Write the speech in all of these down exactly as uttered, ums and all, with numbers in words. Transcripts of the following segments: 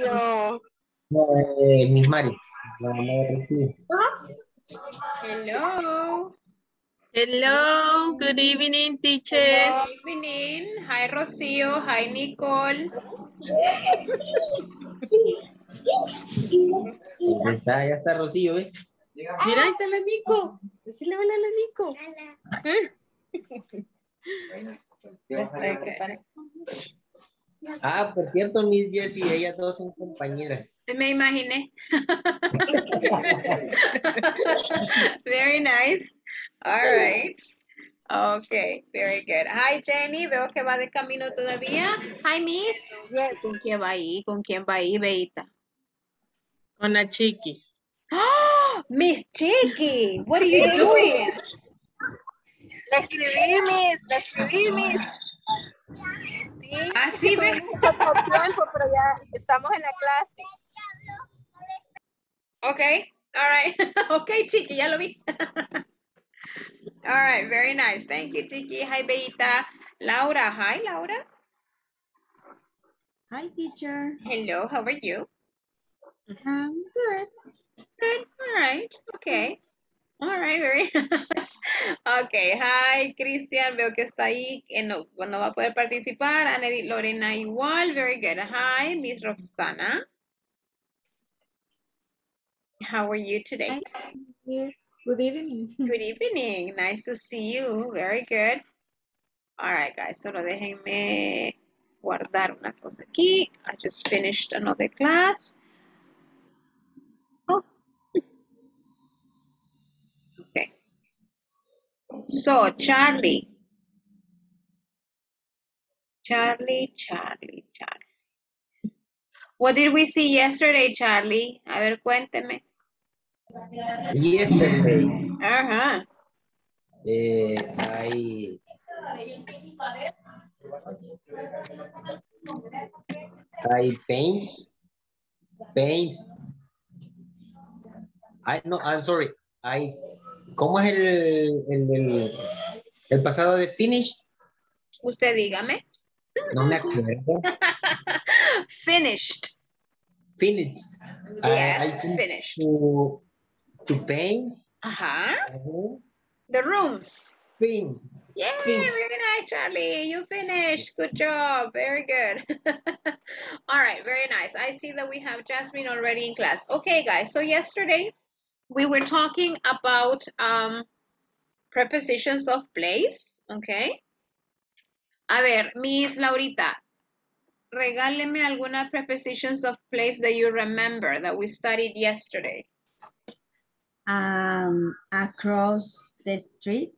you. Eh, Miss Mari. Hello. Hello. Good evening, teacher. Hello. Good evening. Hi, Rocio. Hi, Nicole. Ahí está, ya está Rocio, ¿ves? Mira, ahí está la Nico. Decirle hola a la Nico. Hola. Ah, por cierto, Miss Jessie, ellas dos son compañeras. Me imaginé. Very nice. All right. Okay, very good. Hi, Jenny. Veo que va de camino todavía. Hi, Miss. Yeah. ¿Con quién va ahí? ¿Con quién va ahí, Beita? Con la Chiqui. ¡Oh! Miss Chiqui, what are you doing? La escribí, Miss. La escribí, Miss. Sí. Así ves. Poco tiempo, pero ya estamos en la clase. Okay. All right. Okay, Chiqui, ya lo vi. All right. Very nice. Thank you, Chiqui. Hi, Beita. Laura. Hi, Laura. Hi, teacher. Hello. How are you? Um, good. Good. All right. Okay. All right, very nice. Okay, hi, Cristian, veo que está ahí, eh, no, no va a poder participar. Ana Edith Lorena igual, very good. Hi, Miss Roxana. How are you today? Hi. Yes, good evening. Good evening, nice to see you, very good. All right, guys, solo déjenme guardar una cosa aquí. I just finished another class. So, Charlie. Charlie, Charlie, Charlie. What did we see yesterday, Charlie? A ver, cuénteme. Yesterday. Uh-huh. Eh, I... I paint. Paint. I, no, I'm sorry. I... ¿Cómo es el, el, el, el pasado de finish? Usted dígame. No me acuerdo. Finished. Finished. Yes, I, I finished. To, to paint. Ajá. Uh-huh. The rooms. Paint. Yeah, very nice, Charlie. You finished. Good job. Very good. All right, very nice. I see that we have Jasmine already in class. Okay, guys, so yesterday, we were talking about um, prepositions of place, okay? A ver, Miss Laurita, regáleme alguna prepositions of place that you remember that we studied yesterday. Um, across the street.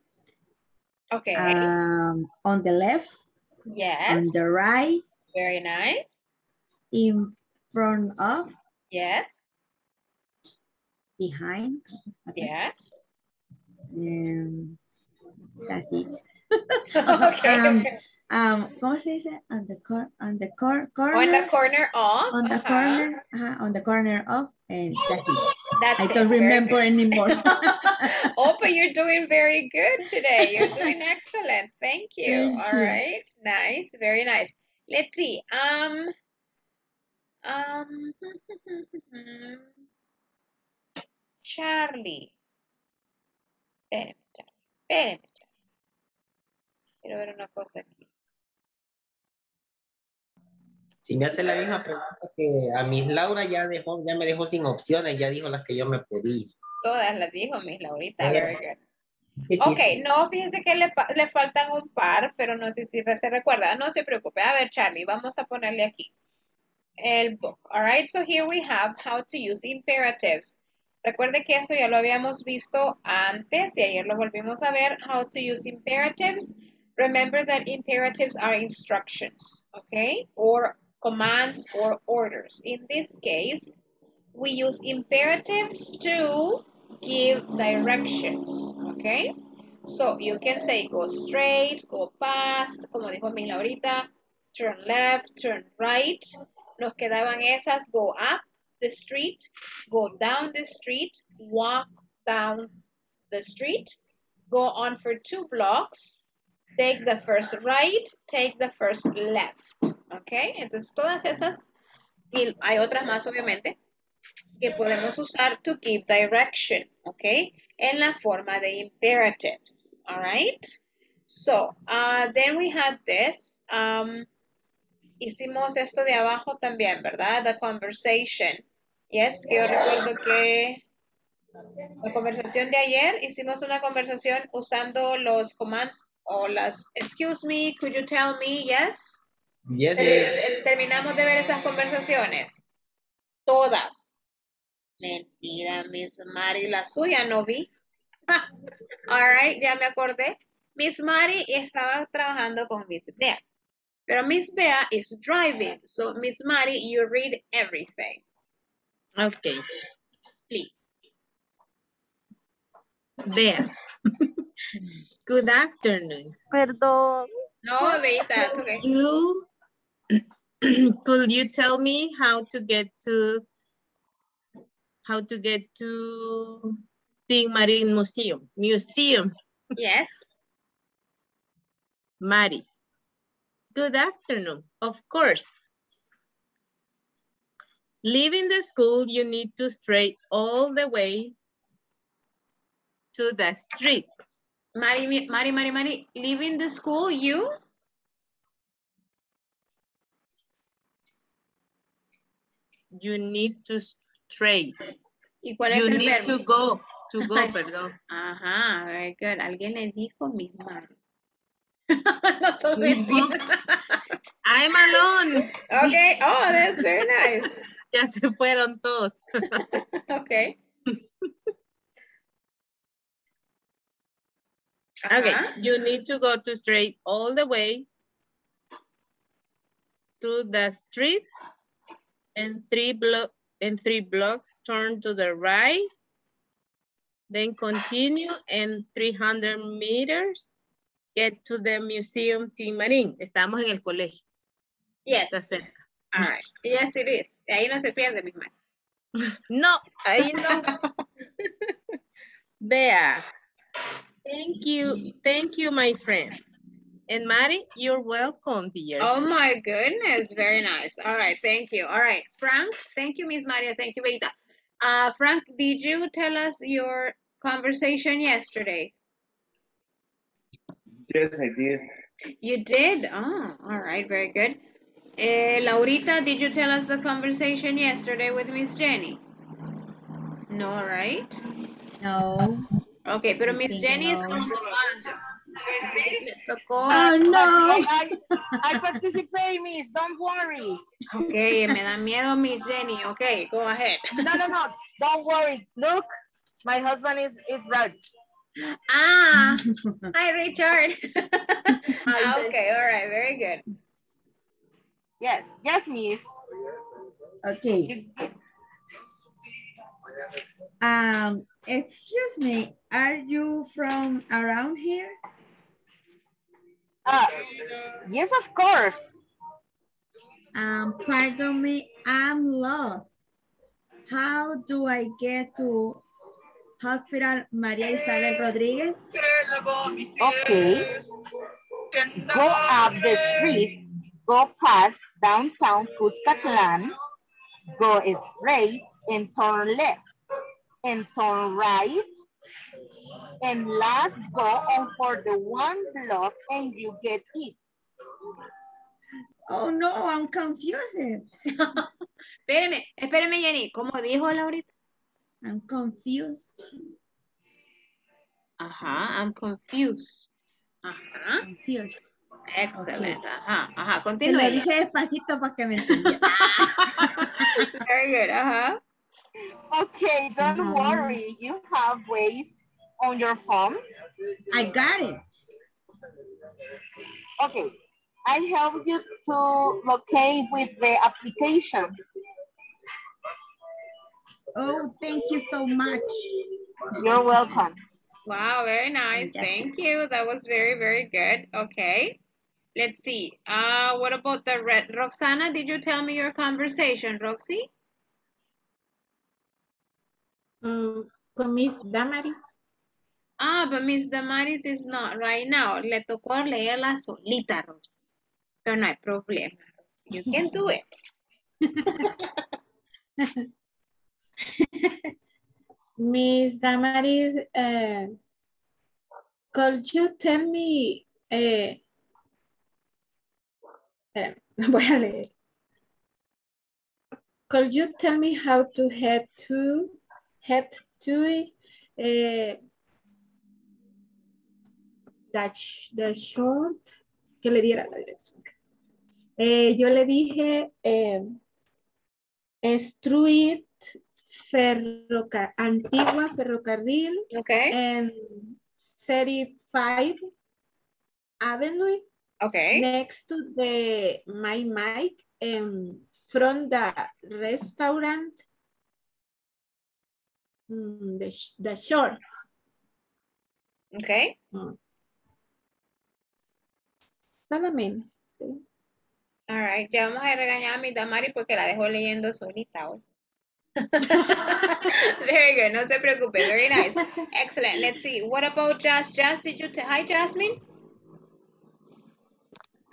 Okay. Um, on the left. Yes. On the right. Very nice. In front of. Yes. Behind. Okay. Yes. Um, that's it. Okay. Um, um, ¿cómo se dice? On the cor on the cor corner. On the corner of. On the uh-huh. corner. Uh, on the corner of. And that's it. That's I it. Don't remember anymore. Oh, but you're doing very good today. You're doing excellent. Thank you. Thank All you. Right. Nice. Very nice. Let's see. Um. Um. Charlie. Espérame, Charlie. Espérame, Charlie. Quiero ver una cosa aquí. Si me hace la misma pregunta que a Miss Laura, ya dejó, ya me dejó sin opciones, ya dijo las que yo me pedí. Todas las dijo Miss Laurita. Very good. Ok, no, fíjense que le, le faltan un par, pero no sé si se recuerda. No se preocupe. A ver, Charlie, vamos a ponerle aquí el book. All right, so here we have how to use imperatives. Recuerde que eso ya lo habíamos visto antes y ayer lo volvimos a ver. How to use imperatives. Remember that imperatives are instructions, okay? Or commands or orders. In this case, we use imperatives to give directions, okay? So you can say go straight, go past, como dijo Miss Laurita, turn left, turn right. Nos quedaban esas, go up the street, go down the street, walk down the street, go on for two blocks, take the first right, take the first left, okay? Entonces todas esas y hay otras más obviamente que podemos usar to give direction, okay? En la forma de imperatives, all right? So, uh, then we had this. Um, hicimos esto de abajo también, ¿verdad? The conversation. Yes, que yo recuerdo que la conversación de ayer, hicimos una conversación usando los commands o las, excuse me, could you tell me, yes? Yes, el, yes. El, el, terminamos de ver esas conversaciones. Todas. Mentira, Miss Mari, la suya no vi. All right, ya me acordé. Miss Mari estaba trabajando con Miss Bea. Pero Miss Bea is driving. So, Miss Mari, you read everything. Okay. Please. Bea. Good afternoon. Perdón. No, Bea, that's okay. You, could you tell me how to get to how to get to Tin Marín Museum? Museum. Yes. Mari. Good afternoon. Of course. Leaving the school, you need to straight all the way to the street. Mari, Mari, Mari, Mari. Leaving the school, you? You need to straight. ¿Y cuál you es el need verbo? To go. To go, perdón. Ajá, very good. Alguien le dijo Miss Mari. No, so no. I'm alone. Okay. Oh, that's very nice. Ya se fueron todos. Okay. Uh-huh. Okay. You need to go to straight all the way to the street and three block and three blocks turn to the right. Then continue and three hundred meters. Get to the museum, Tin Marín. Estamos en el colegio. Yes. Está cerca. All right. Yes, it is. Ahí no se pierde, mi hermano. No, ahí no. Bea. Thank you. Thank you, my friend. And Mari, you're welcome, dear. Oh, my goodness. Very nice. All right. Thank you. All right. Frank, thank you, Miss Maria. Thank you, Beita. Uh, Frank, did you tell us your conversation yesterday? Yes, I did. You did? Oh, all right. Very good. Uh, Laurita, did you tell us the conversation yesterday with Miss Jenny? No, right? No. Okay, pero Miss Jenny no. Is on the bus. Oh, no. I, I, I participate, Miss. Don't worry. Okay, me da miedo, Miss Jenny. Okay, go ahead. No, no, no. Don't worry. Look, my husband is, is right. Ah, hi Richard. Okay, all right, very good. Yes, yes, Miss. Okay. Um, excuse me, are you from around here? Uh, yes, of course. Um, pardon me, I'm lost. How do I get to Hospital Maria Isabel Rodriguez? Okay. Go up the street, go past downtown Cuscatlán, go straight and turn left, and turn right, and last go on for the one block and you get it. Oh no, I'm confused. Espérame, espérame, Jenny, ¿cómo dijo Laurita? I'm confused. Ajá, I'm confused. Ajá. Confused. Excellent. Okay. Ajá, ajá. Continúe. Te lo dije despacito para que me entiendan. Very good. Ajá. Okay, don't uh-huh. worry. You have Waze on your phone. I got it. Okay. I help you to locate with the application. Oh, thank you so much. You're welcome. Wow, very nice. Thank you. That was very, very good. Okay. Let's see. Uh, what about the red? Roxana, did you tell me your conversation, Roxy? Um, con Miss Damaris. Ah, but Miss Damaris is not right now. Le tocó leerla solita, Roxy. Pero no hay problema. You can do it. Miss Damaris, uh, could you tell me? Uh, uh, voy a leer. Could you tell me how to head to head to uh, that the short que le diera la dirección? Eh, yo le dije eh, Street Ferroca Antigua Ferrocarril, okay, and thirty-five Avenue, okay, next to the my mic um, from the restaurant um, the the shorts, okay. Mm. Solamente. Sí. All right, ya vamos a regañar a mi Damari porque la dejó leyendo solita hoy. Very good, no se preocupe, very nice. Excellent, let's see. What about Jas? Jas, did you say hi, Jasmine?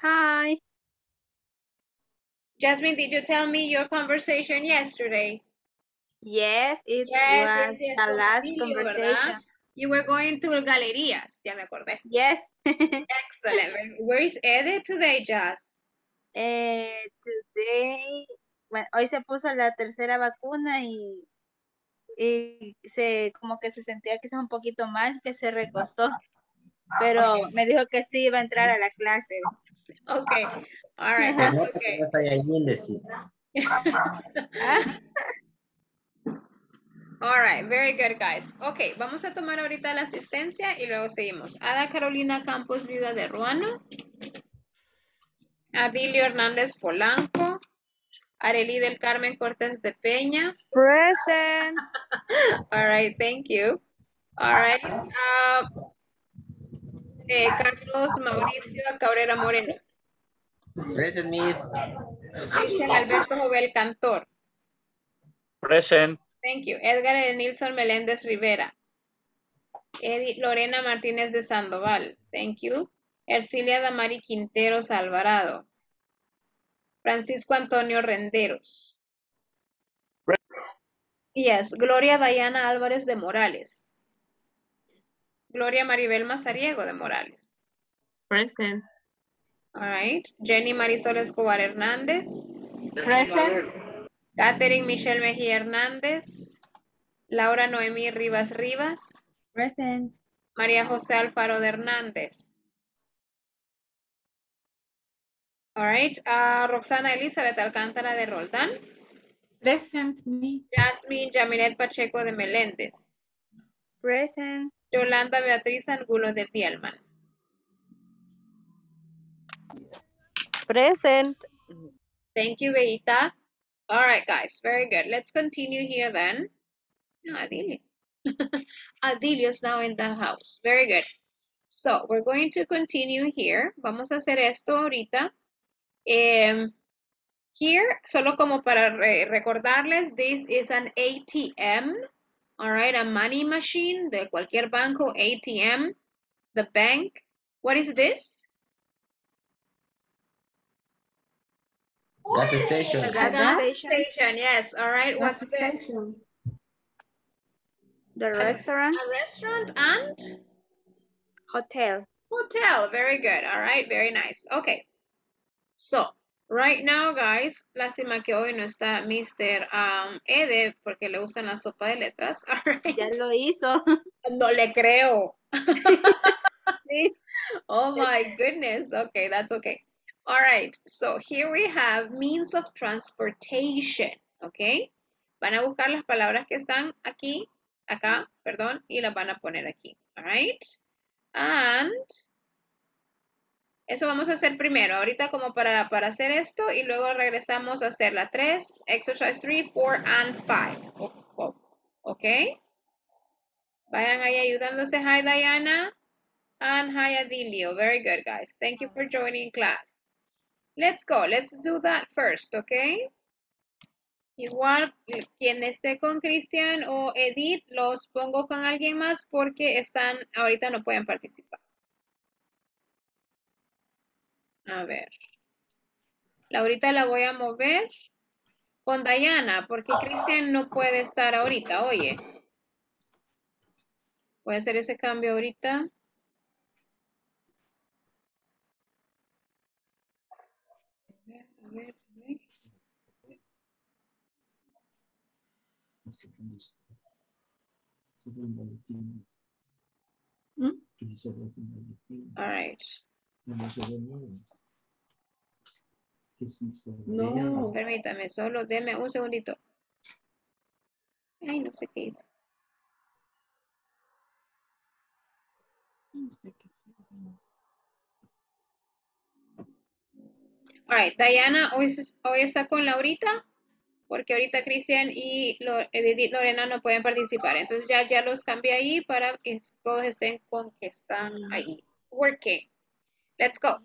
Hi. Jasmine, did you tell me your conversation yesterday? Yes, it yes, was yes, the last video, conversation. ¿Verdad? You were going to Galerías, ya me acordé. Yes. Excellent. Where is Ede today, Jas? Eh, today, bueno, hoy se puso la tercera vacuna y, y se como que se sentía quizás un poquito mal, que se recostó, pero okay, me dijo que sí iba a entrar a la clase. Okay, all right, that's okay. All right, very good, guys. Okay, vamos a tomar ahorita la asistencia y luego seguimos. Ada Carolina Campos Viuda de Ruano. Adilio Hernández Polanco. Arely del Carmen Cortés de Peña. Present. All right, thank you. All right. Uh, eh, Carlos Mauricio Cabrera Moreno. Present, Miss. Cristian Alberto Jovel Cantor. Present. Thank you. Edgar Nilson Meléndez Rivera. Edi Lorena Martínez de Sandoval. Thank you. Ercilia Damari Quinteros Alvarado. Francisco Antonio Renderos. Yes, Gloria Dayana Álvarez de Morales. Gloria Maribel Mazariego de Morales. Present. All right. Jenny Marisol Escobar Hernández. Present. Catherine Michelle Mejía Hernández. Laura Noemí Rivas Rivas. Present. María José Alfaro de Hernández. All right, uh, Roxana Elizabeth Alcántara de Roldán. Present, Miss. Jasmine Yamilet Pacheco de Meléndez. Present. Yolanda Beatriz Angulo de Pielman. Present. Thank you, Beita. All right, guys, very good. Let's continue here then. No, Adilio. Adilio's now in the house. Very good. So, we're going to continue here. Vamos a hacer esto ahorita. Um, here, solo como para re recordarles, this is an A T M, all right, a money machine, de cualquier banco, A T M, the bank. What is this? Gas station. A gas, gas station. station, yes, all right. Gas What's station. This? The restaurant. A, a restaurant and? Hotel. Hotel, very good, all right, very nice, okay. So, right now, guys, lástima que hoy no está mister Um, Ede porque le gustan la sopa de letras. All right. Ya lo hizo. No le creo. Sí. Oh my goodness. Okay, that's okay. All right. So, here we have means of transportation. Okay. Van a buscar las palabras que están aquí, acá, perdón, y las van a poner aquí. All right. And... eso vamos a hacer primero, ahorita como para, para hacer esto y luego regresamos a hacer la tres, exercise three, four, and five. Oh, oh. Ok. Vayan ahí ayudándose. Hi, Diana. And hi, Adilio. Very good, guys. Thank you for joining class. Let's go. Let's do that first, ok. Igual, quien esté con Cristian o Edith, los pongo con alguien más porque están, ahorita no pueden participar. A ver, Laurita la voy a mover con Dayana, porque Cristian no puede estar ahorita, oye. Voy a hacer ese cambio ahorita. A ver, a ver. ¿Mm? All right. No, permítame, solo deme un segundito. Ay, no sé qué hice. No sé qué hice. All right, Dayana hoy, hoy está con Laurita, porque ahorita Cristian y Lorena no pueden participar. Entonces ya, ya los cambié ahí para que todos estén con que están ahí. Working. Let's go.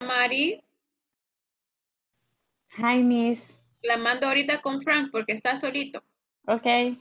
Mari. Hi, Miss. La mando ahorita con Frank porque está solito. Ok.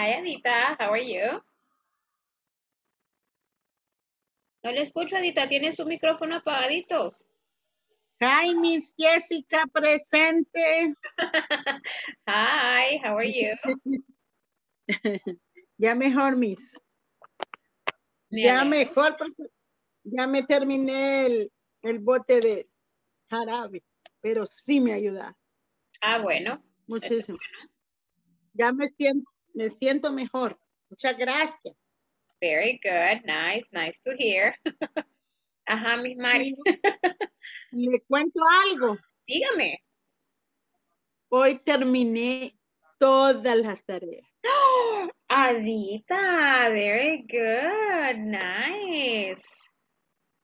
Hi, Adita. How are you? No le escucho, Adita. ¿Tiene su micrófono apagadito? Hi, Miss Jessica, presente. Hi, how are you? Ya mejor, Miss. Me ya alegro. Mejor, porque ya me terminé el, el bote de jarabe, pero sí me ayuda. Ah, bueno. Muchísimo. Bueno. Ya me siento, me siento mejor. Muchas gracias. Very good. Nice, nice to hear. Ajá, Miss Mari. Le cuento algo. Dígame. Hoy terminé todas las tareas. ¡Oh! Adita, very good. Nice.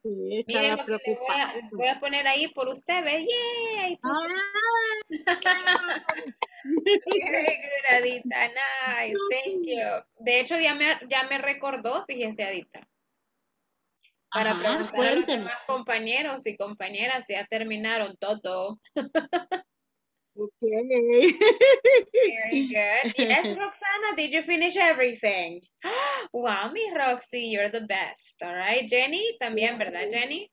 Sí, miren lo que voy a, voy a poner ahí por ustedes. ¡Yay! Por... Ah, very good, Adita. Nice. Thank you. De hecho, ya me, ya me recordó, fíjense, Adita. Para Ajá, preguntar cuénteme. A los demás compañeros y compañeras, ya terminaron todo. Ok. Very good. Yes, Roxana, did you finish everything? Wow, Miss Roxy, you're the best. All right, Jenny, también, yes, ¿verdad, Jenny?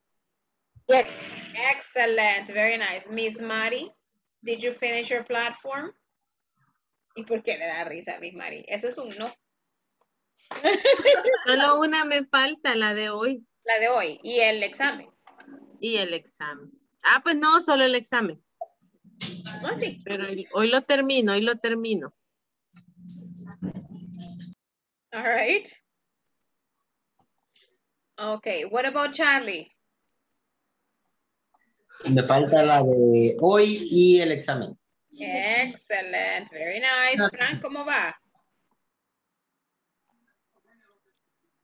Yes. Excellent, very nice. Miss Mari, did you finish your platform? ¿Y por qué le da risa a Miss Mari? Eso es un no. Solo una me falta, la de hoy. La de hoy, y el examen. Y el examen. Ah, pues no, solo el examen. Oh, sí. Pero hoy lo termino, hoy lo termino. All right. Okay, what about Charlie? Me falta la de hoy y el examen. Excellent, very nice. Frank, ¿cómo va?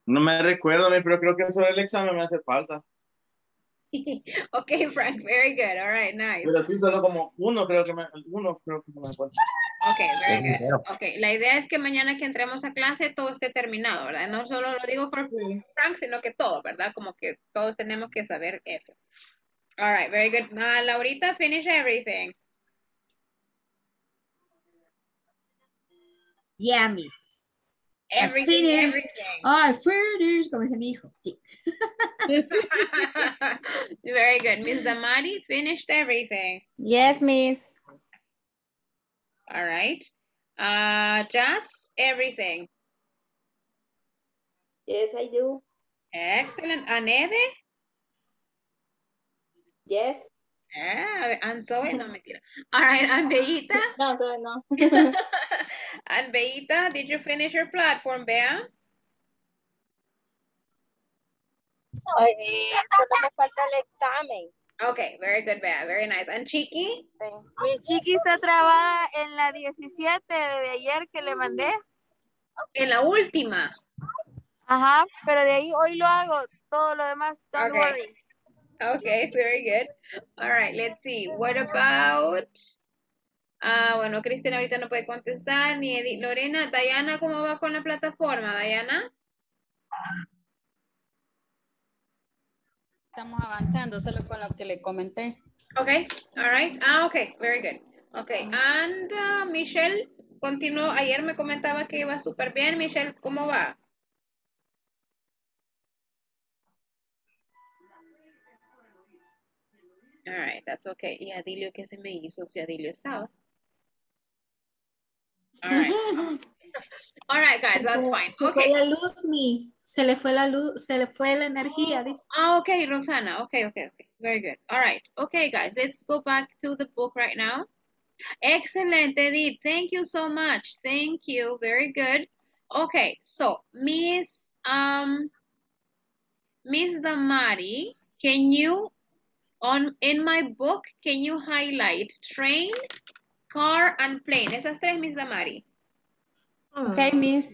No me recuerdo, pero creo que sobre el examen me hace falta. Okay, Frank, very good. All right, nice. Pero sí, solo como uno creo que me, uno creo que me falta. Okay, very good. Okay, la idea es que mañana que entremos a clase todo esté terminado, ¿verdad? No solo lo digo por Frank, sino que todo, ¿verdad? Como que todos tenemos que saber eso. All right, very good. Uh, Laurita, finish everything. Yeah, miss. Everything, everything. Ah, oh, finish, como dice mi hijo. Sí. Very good. Miss Damari finished everything. Yes, miss. All right. Uh, Jazz, everything. Yes, I do. Excellent. Anede? Yes. Ah, and so no, mentira. All right, and Beita? No, so no. And Beita, did you finish your platform, Bea? Sorry, solo me falta el examen. Okay, very good, Bea, very nice. And Chiqui? Sí. Mi Chiqui está trabada en la diecisiete de ayer que le mandé. En la última. Ajá, pero de ahí hoy lo hago, todo lo demás. Don't okay. worry. Okay, very good. All right, let's see. What about... Ah, bueno, Cristina ahorita no puede contestar, ni Edith. Lorena, Dayana, ¿cómo va con la plataforma, Dayana? Estamos avanzando, solo con lo que le comenté. Okay, all right. Ah, okay, very good. Okay, and uh, Michelle, continuó, ayer me comentaba que iba súper bien. Michelle, ¿cómo va? All right, that's okay. Y Adilio, ¿qué se me hizo si Adilio estaba? All right. All right, guys, that's fine. Se okay. fue la luz, Miss. Se le fue la luz, se le fue la energía. Ah, oh, okay, Roxana. Okay, okay, okay. Very good. All right. Okay, guys, let's go back to the book right now. Excellent, Edith. Thank you so much. Thank you. Very good. Okay, so, Miss um, Miss Damari, can you, on in my book, can you highlight train, car, and plane? Esas tres, Miss Damari. Okay, miss.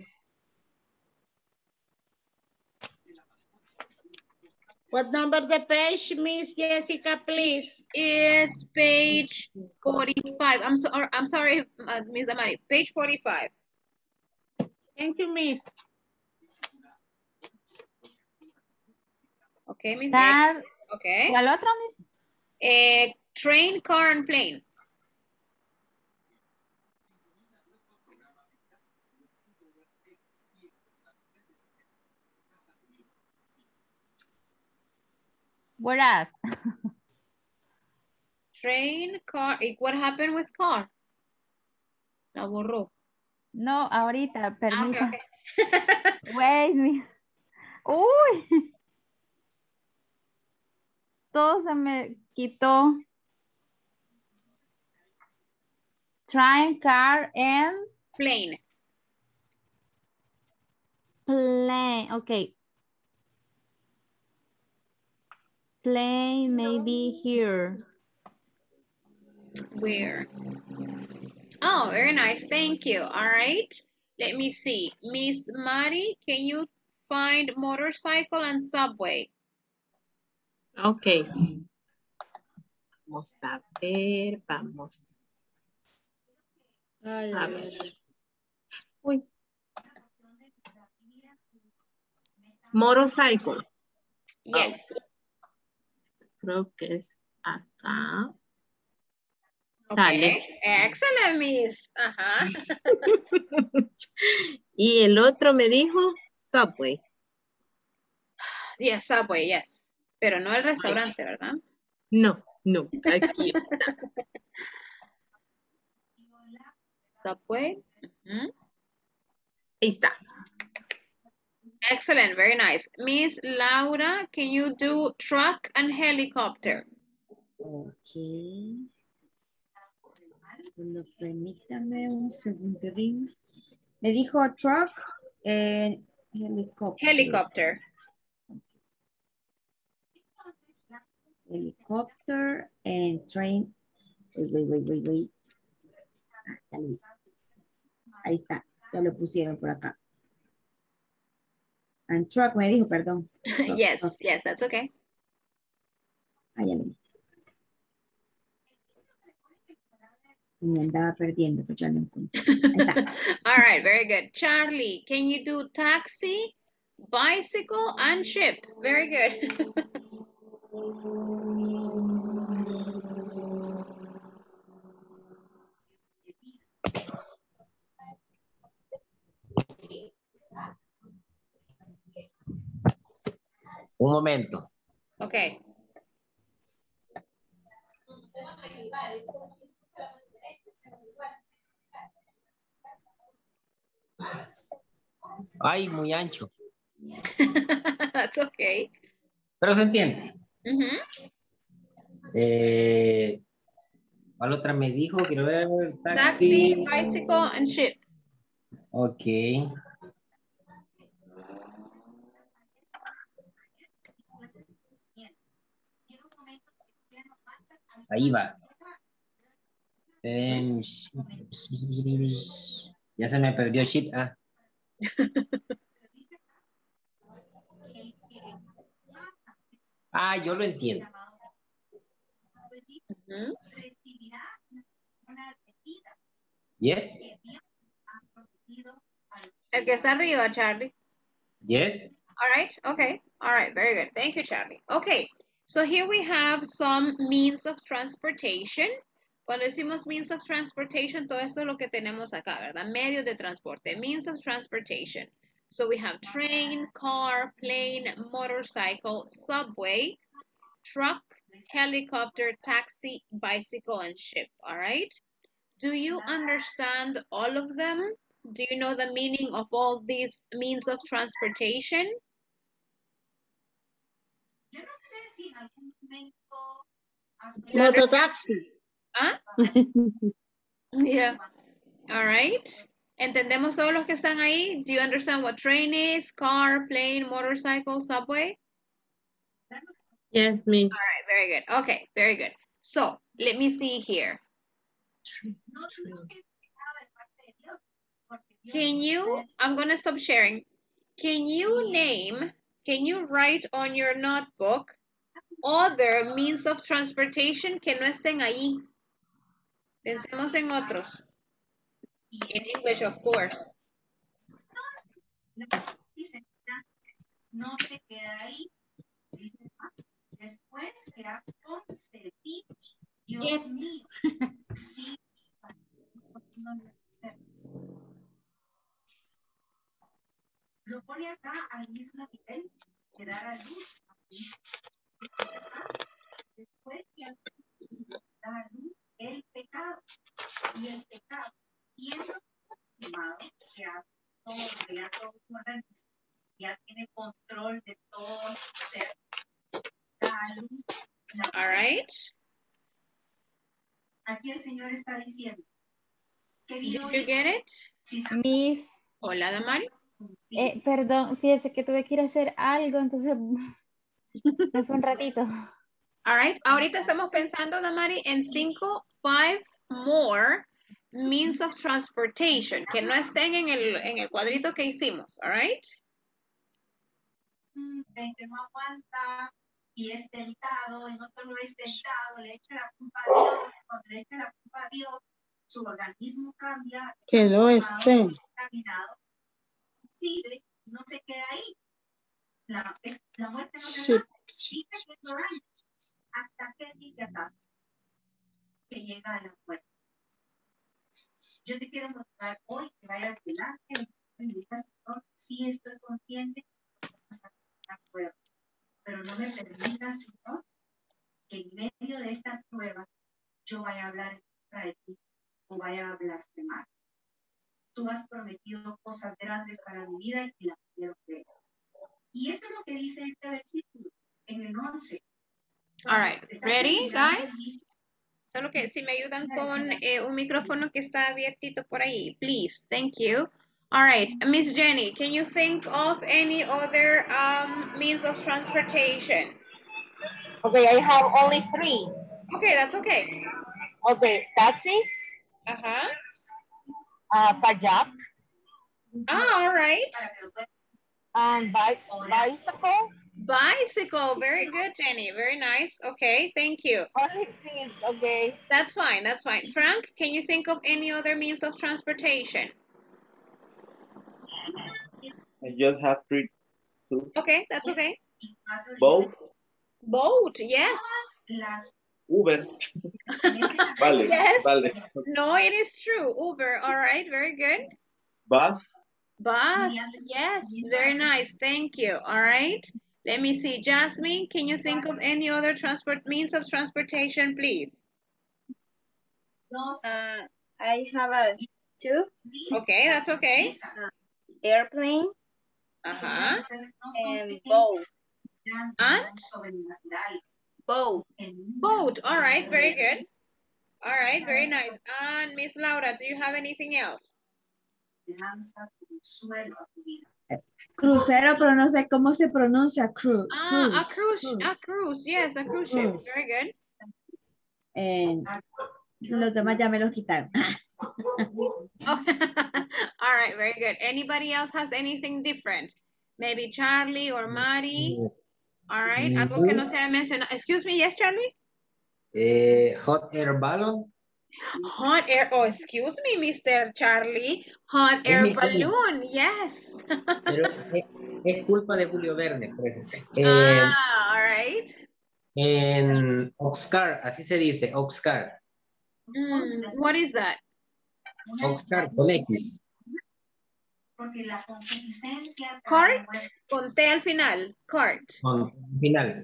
What number the page, Miss Jessica, please? Is page forty-five. I'm sorry, I'm sorry, uh, Miss Damari. Page forty-five. Thank you, miss. Okay, miss. That, okay. ¿Cuál otro, miss? Eh, train, car, and plane. Whereas. Train, car. What happened with car? La borró. No, ahorita, permiso. Ah, okay, okay. Wait me. Uy. Todo se me quitó. Train, car, and plane. Plane, okay. Plane maybe here. Where? Oh, very nice. Thank you. All right. Let me see. Miss Mari, can you find motorcycle and subway? Okay. Vamos a ver, vamos. A ver. Uy. Motorcycle. Yes. Oh. Creo que es acá. Okay. Sale. Excellent, Miss. Ajá. Y el otro me dijo Subway. Yes, Subway, yes. Pero no el restaurante, okay, ¿verdad? No, no. Aquí está. Subway. Uh-huh. Ahí está. Excellent, very nice. Miss Laura, can you do truck and helicopter? Okay. Solo permítame un segundo. Me dijo truck and helicopter. Helicopter. Helicopter and train. Wait, wait, wait, wait, wait. Ah, ahí está. Ya lo pusieron por acá. And truck, me dijo, perdón. Truck, yes, truck. Yes, that's okay. Ahí me andaba perdiendo, pero ya no encuentro. All right, very good. Charlie, can you do taxi, bicycle, and ship? Very good. Un momento. Okay. Ay, muy ancho. That's okay. Pero se entiende. Uh-huh. eh, ¿Cuál otra me dijo? Quiero ver taxi. Taxi, bicycle, and ship. Okay. Ahí va. Eh, ya se me perdió ship. Ah. Ah, yo lo entiendo. Uh-huh. Yes. El que está arriba, Charlie. Yes. All right. Okay. All right. Very good. Thank you, Charlie. Okay. So here we have some means of transportation. Cuando decimos means of transportation, todo esto es lo que tenemos acá, ¿verdad? Medios de transporte, means of transportation. So we have train, car, plane, motorcycle, subway, truck, helicopter, taxi, bicycle, and ship, all right? Do you understand all of them? Do you know the meaning of all these means of transportation? Not a taxi. ¿Ah? Yeah. All right. ¿Entendemos todos los que están ahí? Do you understand what train is? Car, plane, motorcycle, subway? Yes, miss. All right, very good. Okay, very good. So, let me see here. Can you, I'm going to stop sharing. Can you name, can you write on your notebook other means of transportation que no estén ahí? Pensemos en otros. In English, of course. Lo pone acá al mismo nivel que dar a luz. todo, ya todo organizado, ya tiene control de todo. All right. Aquí el señor está diciendo. Querido, did you get it? Sí, Miss. Hola, Damari. Eh, perdón, fíjese que tuve que ir a hacer algo, entonces me fue un ratito. All right. Ahorita estamos pensando, Damari, en cinco, five more means of transportation que no estén en el, en el cuadrito que hicimos. All right. Gente no aguanta y es tentado, el otro no es tentado, le echa la culpa a Dios, cuando le echa la culpa a Dios, su organismo cambia. Que lo esté. Posible, no se queda ahí. La, es, la muerte no se da. Sí. Hasta que dice acá, que llega a la muerte. Yo te quiero mostrar hoy que vayas delante, si estoy consciente, hasta que la prueba. Pero no me permitas, sino que en medio de esta prueba yo vaya a hablar en contra de ti o vaya a blasfemar. Tú has prometido cosas grandes para mi vida y las quiero creer. Y eso es lo que dice este versículo en el once. All right, ready, guys? Solo que si me ayudan con eh, un micrófono que está abiertito por ahí, please. Thank you. All right, Miss Jenny, can you think of any other um, means of transportation? Okay, I have only three. Okay, that's okay. Okay, taxi. Uh-huh. Uh, Pajab. Ah, all right. And bi bicycle. Bicycle, very good, Jenny. Very nice. Okay, thank you. Only three, okay. That's fine, that's fine. Frank, can you think of any other means of transportation? I just have three. Two. Okay, that's okay. Boat. Boat, yes. Uber. Vale. Yes. Vale. No, it is true. Uber. All right, very good. Bus. Bus. Yes, very nice. Thank you. All right. Let me see. Jasmine, can you think of any other transport means of transportation, please? Uh, I have a two. Okay, that's okay. Uh, airplane. Uh-huh. And boat. And? Boat. Boat. All right, very good. All right, very nice. And Miss Laura, do you have anything else? Crucero, pero no sé cómo se pronuncia. Cruise. Ah, a cruise, cruise. A cruise, yes, a cruise ship. Very good. Eh, los demás ya me los quitaron. Oh. All right, very good. Anybody else has anything different? Maybe Charlie or Mari? All right, algo que no se ha mencionado. Excuse me, yes, Charlie? Eh, hot air balloon. Hot air, oh, excuse me, Mister Charlie. Hot air balloon, yes. Pero es, es culpa de Julio Verne, pues. Eh, ah, all right. En Oxcar, así se dice, Oxcar. Mm, what is that? Oxcar, con X. Porque la concupiscencia... Cart, con T al final, cart. Con final.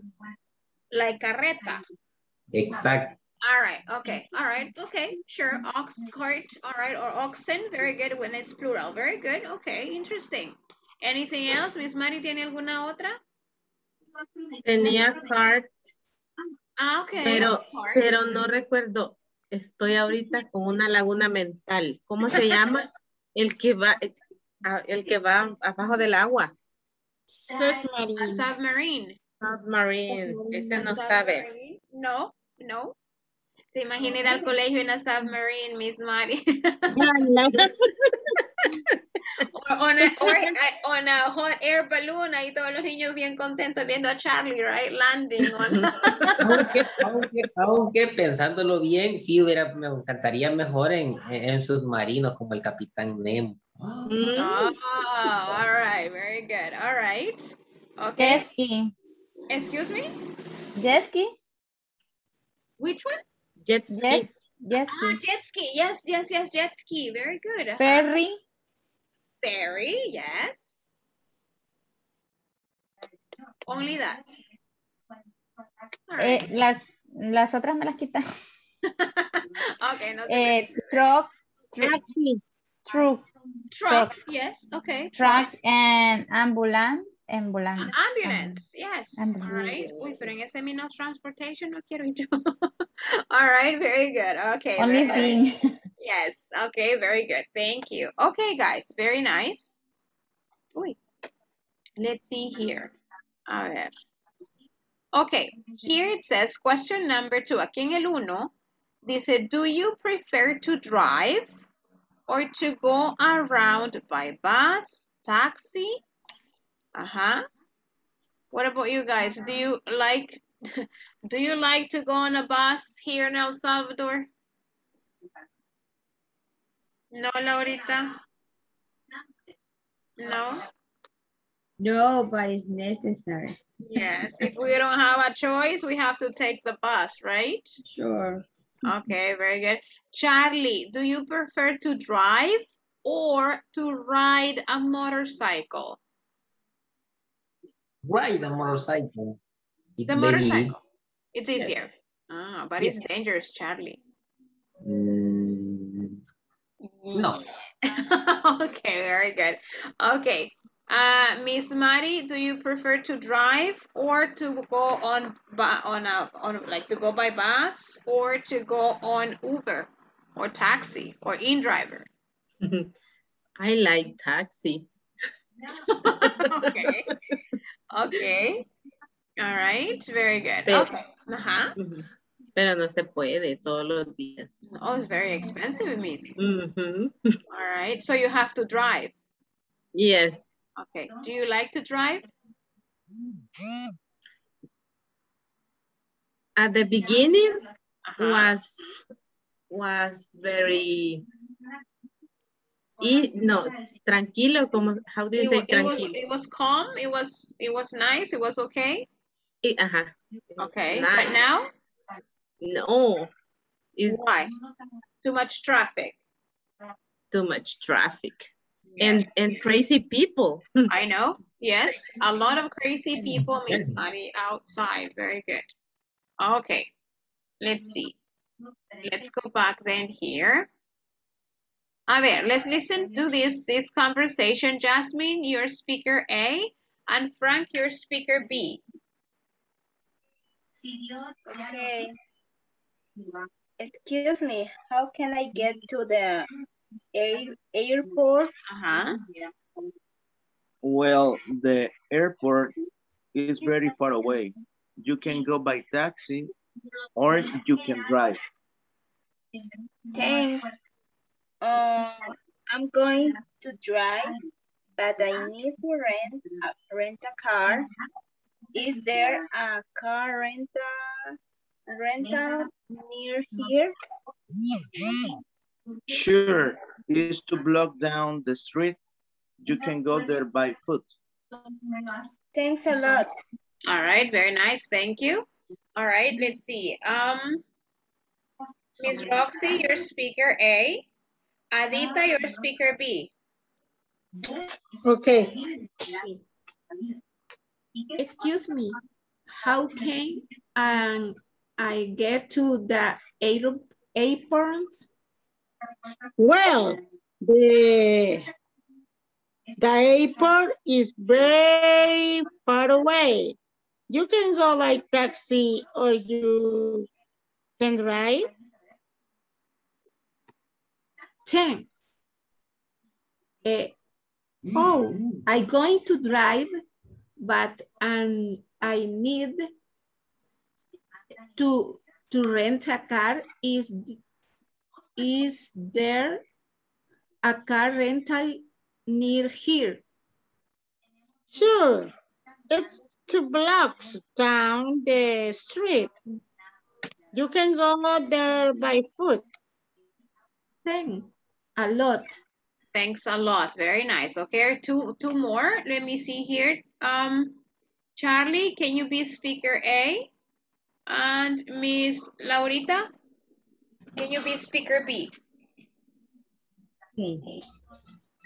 La carreta. Exacto. All right, okay, all right, okay, sure, ox, cart, all right, or oxen, very good when it's plural, very good, okay, interesting. Anything else? Miss Mari, ¿tiene alguna otra? Tenía cart. Ah, okay. Pero, pero no recuerdo, estoy ahorita con una laguna mental. ¿Cómo se llama? El que va... El que va abajo del agua. Submarine. A submarine. Submarine. Ese no sabe. No, no. Se imagina ir al colegio en a submarine, Miss Mari. or, on a, or on a hot air balloon, ahí todos los niños bien contentos viendo a Charlie, right? Landing. On... aunque, aunque, aunque pensándolo bien, sí hubiera, me encantaría mejor en, en submarinos como el Capitán Nemo. Mm. Oh, all right, very good. All right. Okay. Jet ski. Excuse me? Jet ski. Which one? Jet ski. Yes, jet ski. Ah, jet ski. Yes, yes, yes, jet ski. Very good. Ferry. Ferry, yes. Only that. All right. eh, las, las otras me las quitan. Okay, no sé. Eh, truck. Taxi. Truck. Truck, truck. Yes, okay. Truck and ambulance. Ambulance. Uh, ambulance, ambulance, yes. Ambulance. All right. Uy, pero en ese means of transportation no quiero yo. All right, very good. Okay. Only thing. Yes, okay, very good. Thank you. Okay, guys, very nice. Uy. Let's see here. A ver. Okay, here it says question number two. Aquí en el uno dice, do you prefer to drive or to go around by bus, taxi? Uh-huh. What about you guys? Do you like do you like to go on a bus here in El Salvador? No, Laurita? No? No, but it's necessary. Yes, if we don't have a choice, we have to take the bus, right? Sure. Okay, very good. Charlie, do you prefer to drive or to ride a motorcycle? Ride a motorcycle. It's the motorcycle. It's easier. Yes. Ah, but yes. It's dangerous, Charlie. Mm, no. Okay, very good. Okay. Uh, Miss Mari, do you prefer to drive or to go on on a on like to go by bus or to go on Uber or taxi or in-driver? I like taxi. Okay. Okay. All right. Very good. Pero, okay. Uh-huh. Pero no se puede todos los días. Oh, it's very expensive, Miss. Mm-hmm. All right. So you have to drive. Yes. Okay. Do you like to drive? At the beginning, uh-huh. was was very. Y, no, tranquilo, como, how do you it, say tranquilo? It was, it was calm, it was, it was nice, it was okay? It, uh -huh. Okay, nice. But now? No. It's, why? Too much traffic. Too much traffic. Yes. And and crazy people. I know, yes, a lot of crazy people, Miss Mari, outside, very good. Okay, let's see. Let's go back then here. A ver, let's listen to this, this conversation. Jasmine, you're speaker A, and Frank, you're speaker B. Okay. Excuse me, how can I get to the air, airport? Uh-huh. Well, the airport is very far away. You can go by taxi or you can drive. Thanks. Um, I'm going to drive, but I need to rent a, rent a car. Is there a car rental rental near here? Sure, it's two blocks down the street. You can go there by foot. Thanks a lot. All right, very nice. Thank you. All right, let's see. Um, Miss Roxy, your speaker A. Adita, your speaker B. Okay. Excuse me. How can um, I get to the aer airport? Well, the, the airport is very far away. You can go by taxi or you can drive. ten. Uh, oh, I'm going to drive, but um, I need to to rent a car. Is, is there a car rental near here? Sure, it's two blocks down the street. You can go out there by foot. Thanks a lot. Thanks a lot. Very nice. Okay, two two more. Let me see here. Um, Charlie, can you be speaker A? And Miss Laurita, can you be speaker B?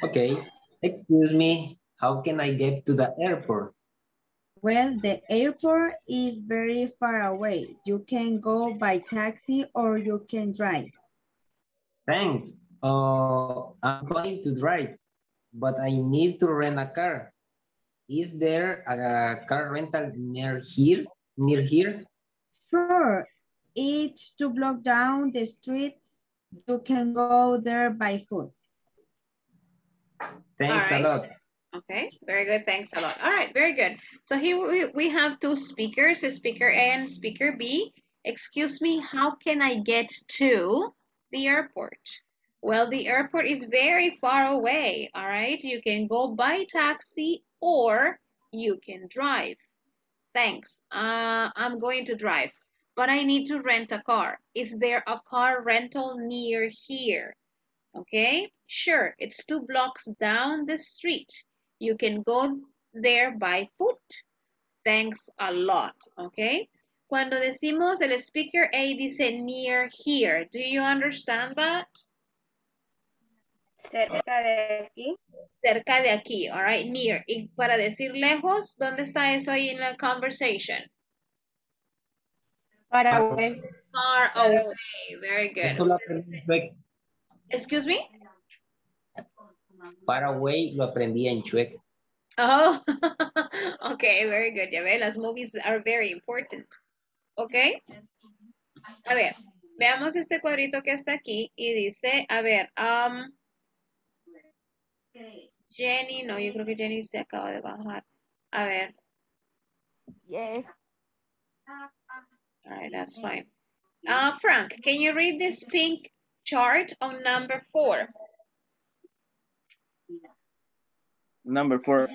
Okay. Excuse me. How can I get to the airport? Well, the airport is very far away. You can go by taxi or you can drive. Thanks. Uh, I'm going to drive, but I need to rent a car. Is there a car rental near here? Near here? Sure. It's two blocks down the street. You can go there by foot. Thanks a lot. Okay, very good. Thanks a lot. All right, very good. So here we, we have two speakers, speaker A and speaker B. Excuse me, how can I get to the airport? Well, the airport is very far away, all right? You can go by taxi or you can drive. Thanks, uh, I'm going to drive, but I need to rent a car. Is there a car rental near here? Okay, sure, it's two blocks down the street. You can go there by foot. Thanks a lot, okay? Cuando decimos, el speaker A dice near here. Do you understand that? Cerca de aquí. Cerca de aquí, all right, near. Y para decir lejos, ¿dónde está eso ahí en la conversation? Far away. Far away, very good. Excuse me? Far away lo aprendí en Chuec. Oh, okay, very good. Ya ve, las movies are very important. Okay. A ver, veamos este cuadrito que está aquí y dice, a ver, um, Jenny, no, yo creo que Jenny se acaba de bajar. A ver. Yes. All right, that's fine. Uh, Frank, can you read this pink chart on number four? Number four.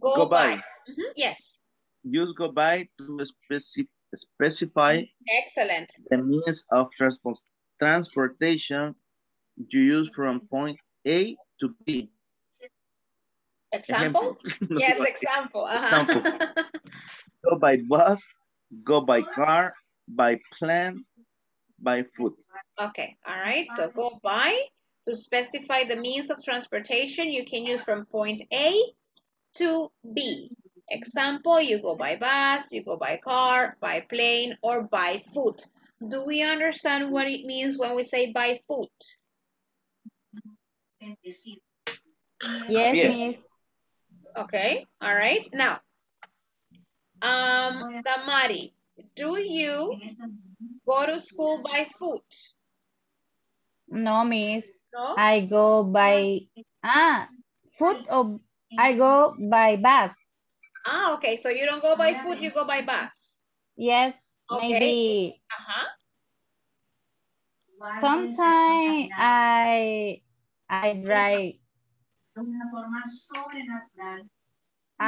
Go, go by. by. Mm-hmm. Yes. Use go by to specif specify Excellent. the means of transport transportation you use from point A to B. Example? Ejemplo. Yes, no, example. Uh-huh. example. Go by bus, go by car, by plane, by foot. Okay, all right. So go by. To specify the means of transportation you can use from point A to B. Example, you go by bus, you go by car, by plane, or by foot. Do we understand what it means when we say by foot? Yes, yes. Miss. Okay, all right. Now, um, Damari, do you go to school by foot? No, miss. No? I go by ah foot or I go by bus. Ah, okay. So you don't go by foot, you go by bus. Yes, okay. Maybe. Uh-huh. Sometimes I I drive.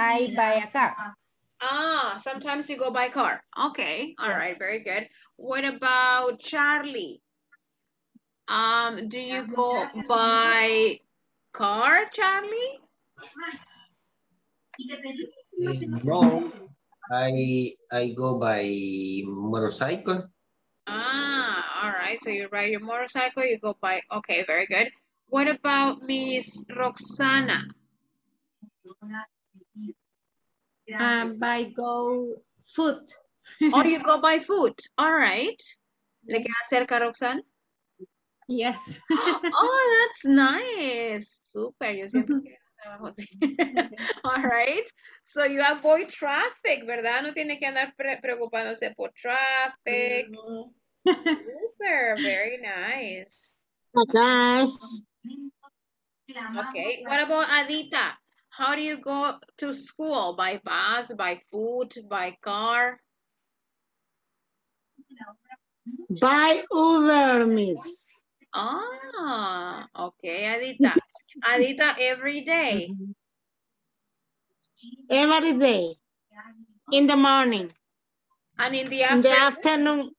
I buy a car. Ah, sometimes you go by car. Okay. All right. Very good. What about Charlie? Um, do you go by car, Charlie? No, I, I go by motorcycle. Ah, all right. So you ride your motorcycle, you go by, okay, very good. What about Miss Roxana? Um, by go foot. Oh, you go by foot. All right. ¿Le queda cerca, Roxana? Yes. Oh, that's nice. Super. Yo siempre trabajo así. All right. So you avoid traffic, ¿verdad? No tiene que andar pre preocupándose por traffic. Mm-hmm. Super. Very nice. Oh, nice. Okay. What about Adita? How do you go to school? By bus, by foot, by car? By Uber, miss. Ah, okay, Adita. Adita, every day. Every day. In the morning. And in the afternoon? In the afternoon,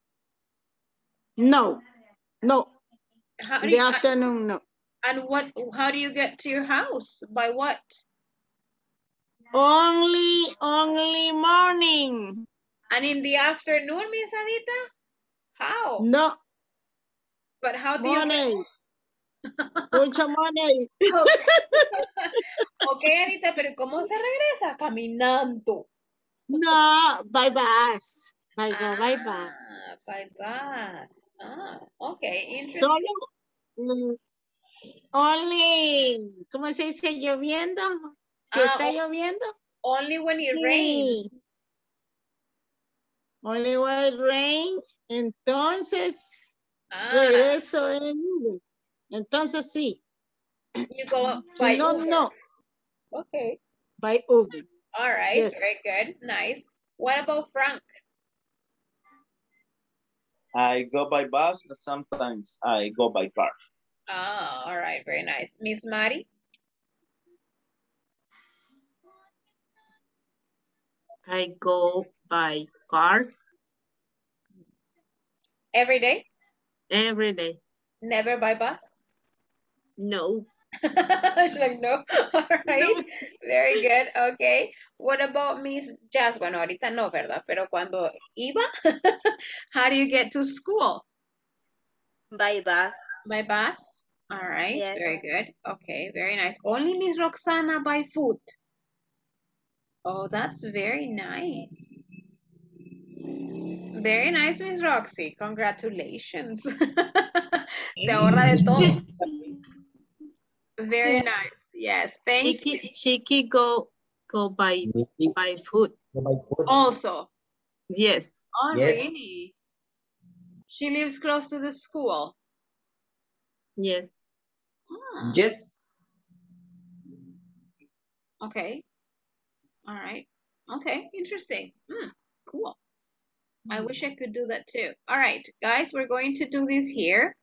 no. No. How do in the you, afternoon, no. And what? How do you get to your house? By what? Only, only morning. And in the afternoon, Miss Adita? How? No. But how do money. you... Mucho money. Okay, Anita, pero ¿cómo se regresa? Caminando. No, by bus. By, ah, by bus. By bus. Ah, okay, interesting. Solo, Only, ¿cómo se dice? Lloviendo. Si ah, está lloviendo. Only when it sí. rains. Only when it rains. Entonces, ah. regreso en nube. Entonces sí. You go by no, Uber. No. Okay. By Uber. All right. Yes. Very good. Nice. What about Frank? I go by bus. Sometimes I go by car. Ah, all right. Very nice. Miss Mari? I go by car. Every day? Every day. Never by bus? No. She's like, no. All right. No. Very good. Okay. What about Miss Jazz? Bueno, ahorita no, ¿verdad? Pero cuando iba, how do you get to school? By bus. By bus? All right. Yes. Very good. Okay. Very nice. Only Miss Roxana by foot. Oh, that's very nice. Very nice, Miss Roxy. Congratulations. Se ahorra de todo. Very nice. Yes. Thank Chiqui, you. Chiqui go go by by food. Also. Yes. Oh, yes. Really? She lives close to the school. Yes. Ah. Yes. Okay. All right. Okay. Interesting. Mm, cool. I wish I could do that too. All right, guys, we're going to do this here.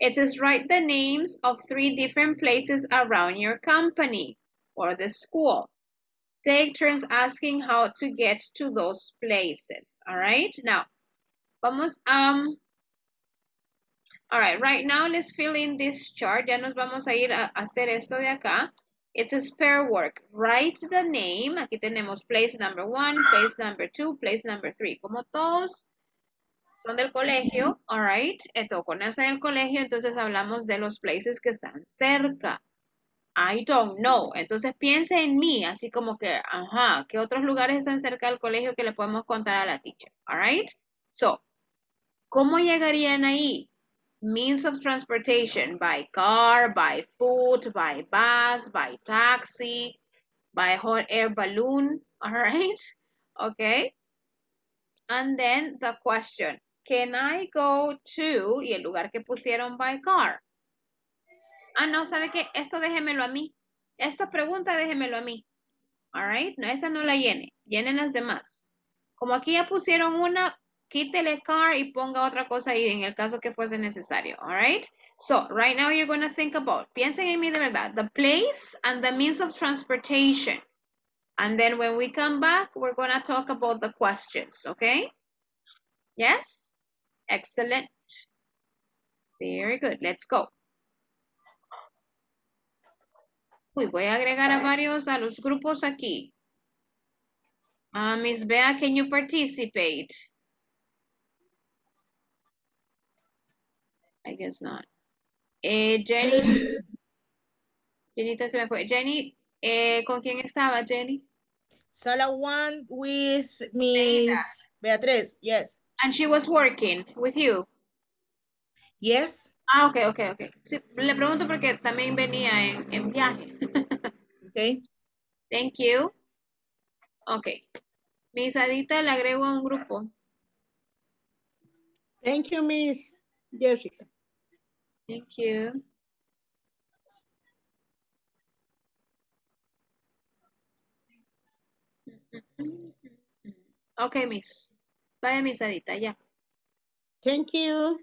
It says write the names of three different places around your company or the school. Take turns asking how to get to those places. All right, now, vamos, um, all right, right now let's fill in this chart. Ya nos vamos a ir a hacer esto de acá. It says pair work. Write the name. Aquí tenemos place number one, place number two, place number three. Como todos son del colegio, all right. Esto, con eso en el colegio, entonces hablamos de los places que están cerca. I don't know. Entonces piensa en mí, así como que, ajá, ¿qué otros lugares están cerca del colegio que le podemos contar a la teacher? All right. So, ¿cómo llegarían ahí? Means of transportation, by car, by foot, by bus, by taxi, by hot air balloon, all right? Okay. And then the question, can I go to, y el lugar que pusieron by car? Ah, no, ¿sabe qué? Esto déjemelo a mí. Esta pregunta déjemelo a mí. All right? No, esa no la llene. Llenen las demás. Como aquí ya pusieron una, quítele car y ponga otra cosa ahí en el caso que fuese necesario. All right? So, right now you're going to think about, piensen en mí de verdad, the place and the means of transportation. And then when we come back, we're going to talk about the questions, okay? Yes? Excellent. Very good. Let's go. Uy, voy a agregar a varios a los grupos aquí. Uh, Miss Bea, can you participate? I guess not. Eh, Jenny. Jenita se me fue. Jenny, eh, ¿con quién estaba, Jenny? Sala one with Miss Beatriz, yes. And she was working with you? Yes. Ah, okay, okay, okay. Sí, le pregunto porque también venía en, en viaje. Okay. Thank you. Okay. Miss Adita, le agrego a un grupo. Thank you, Miss Jessica. Thank you. Okay, Miss. Vaya, Miss Adita, ya. Yeah. Thank you.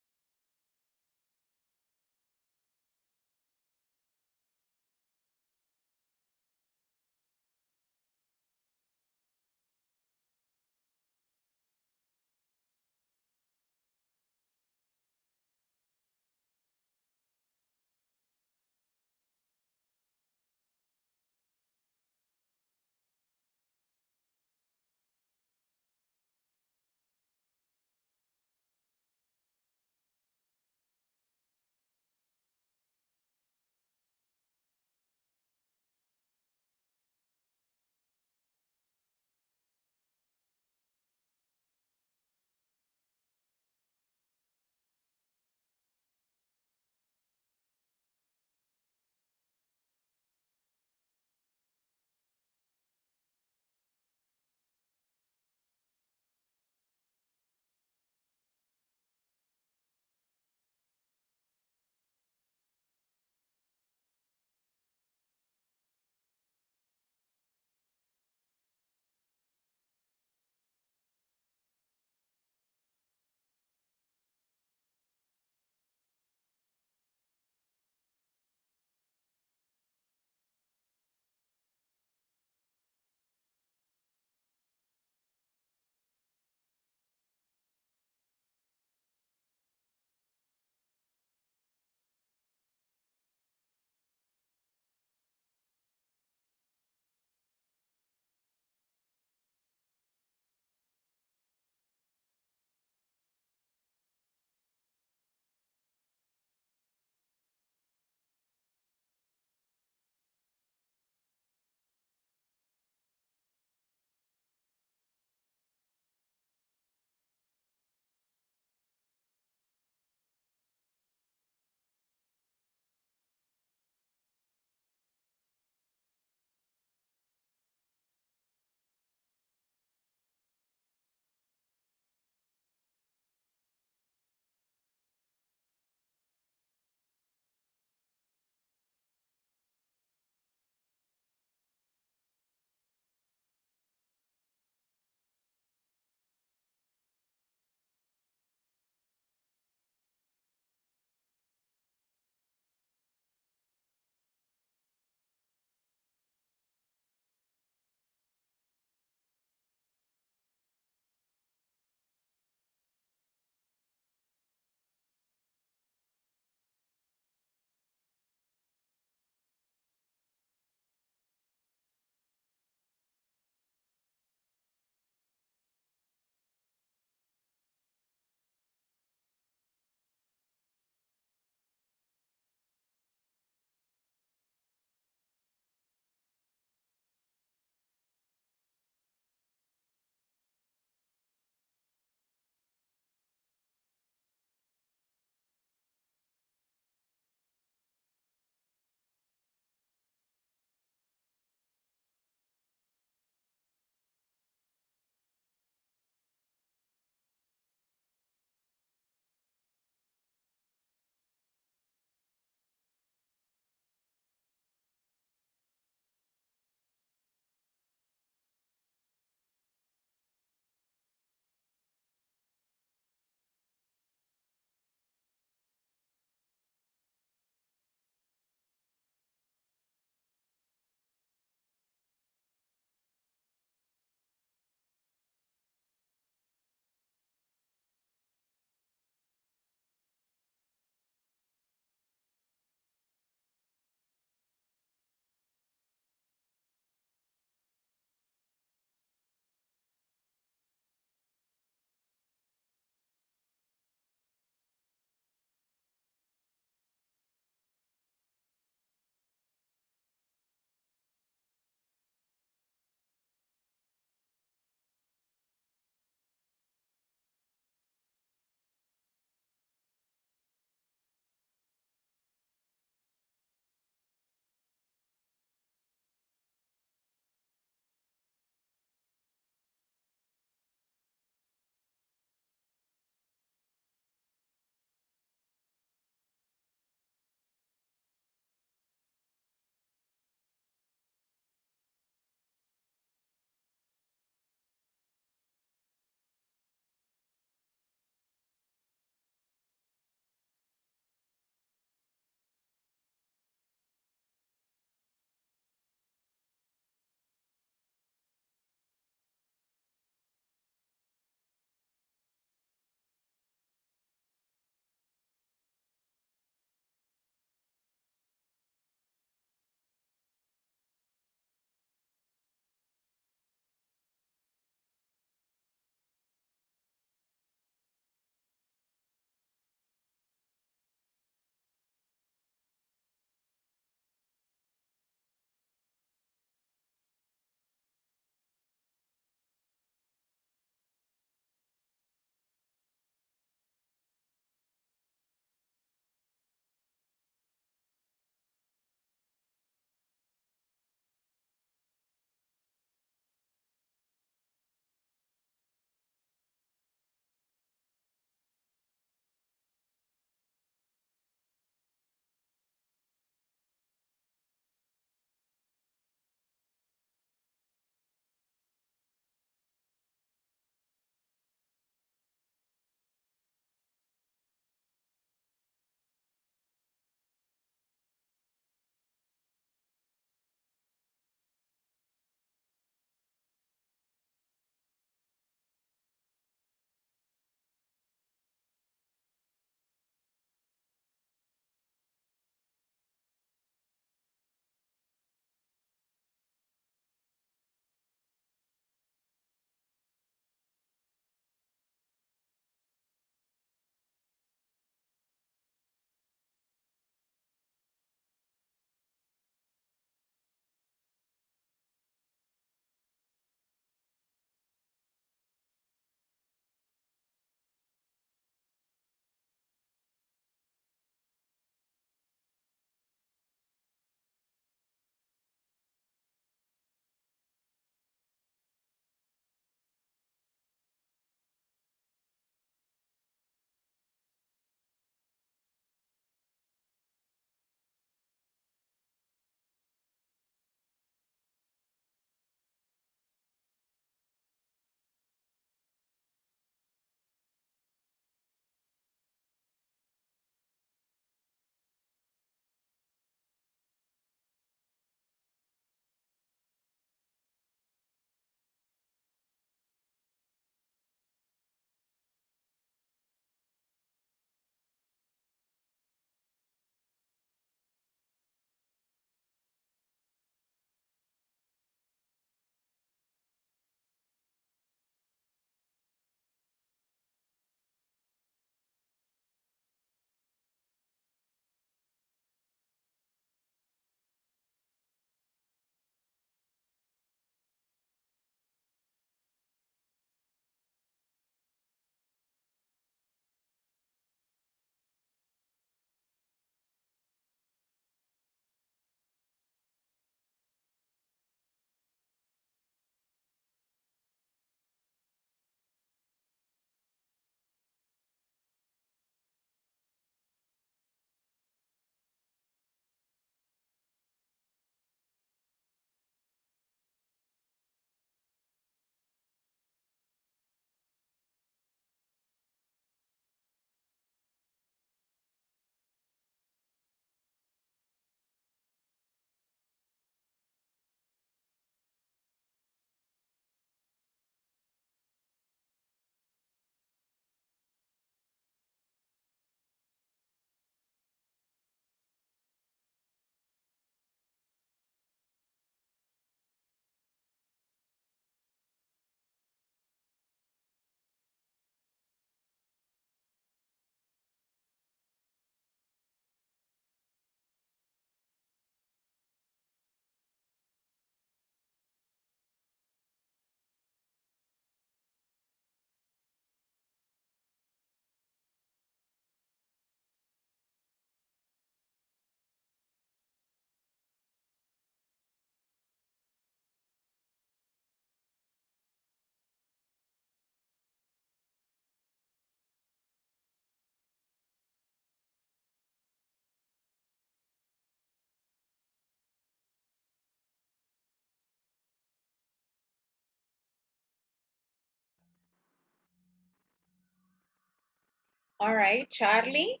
All right, Charlie.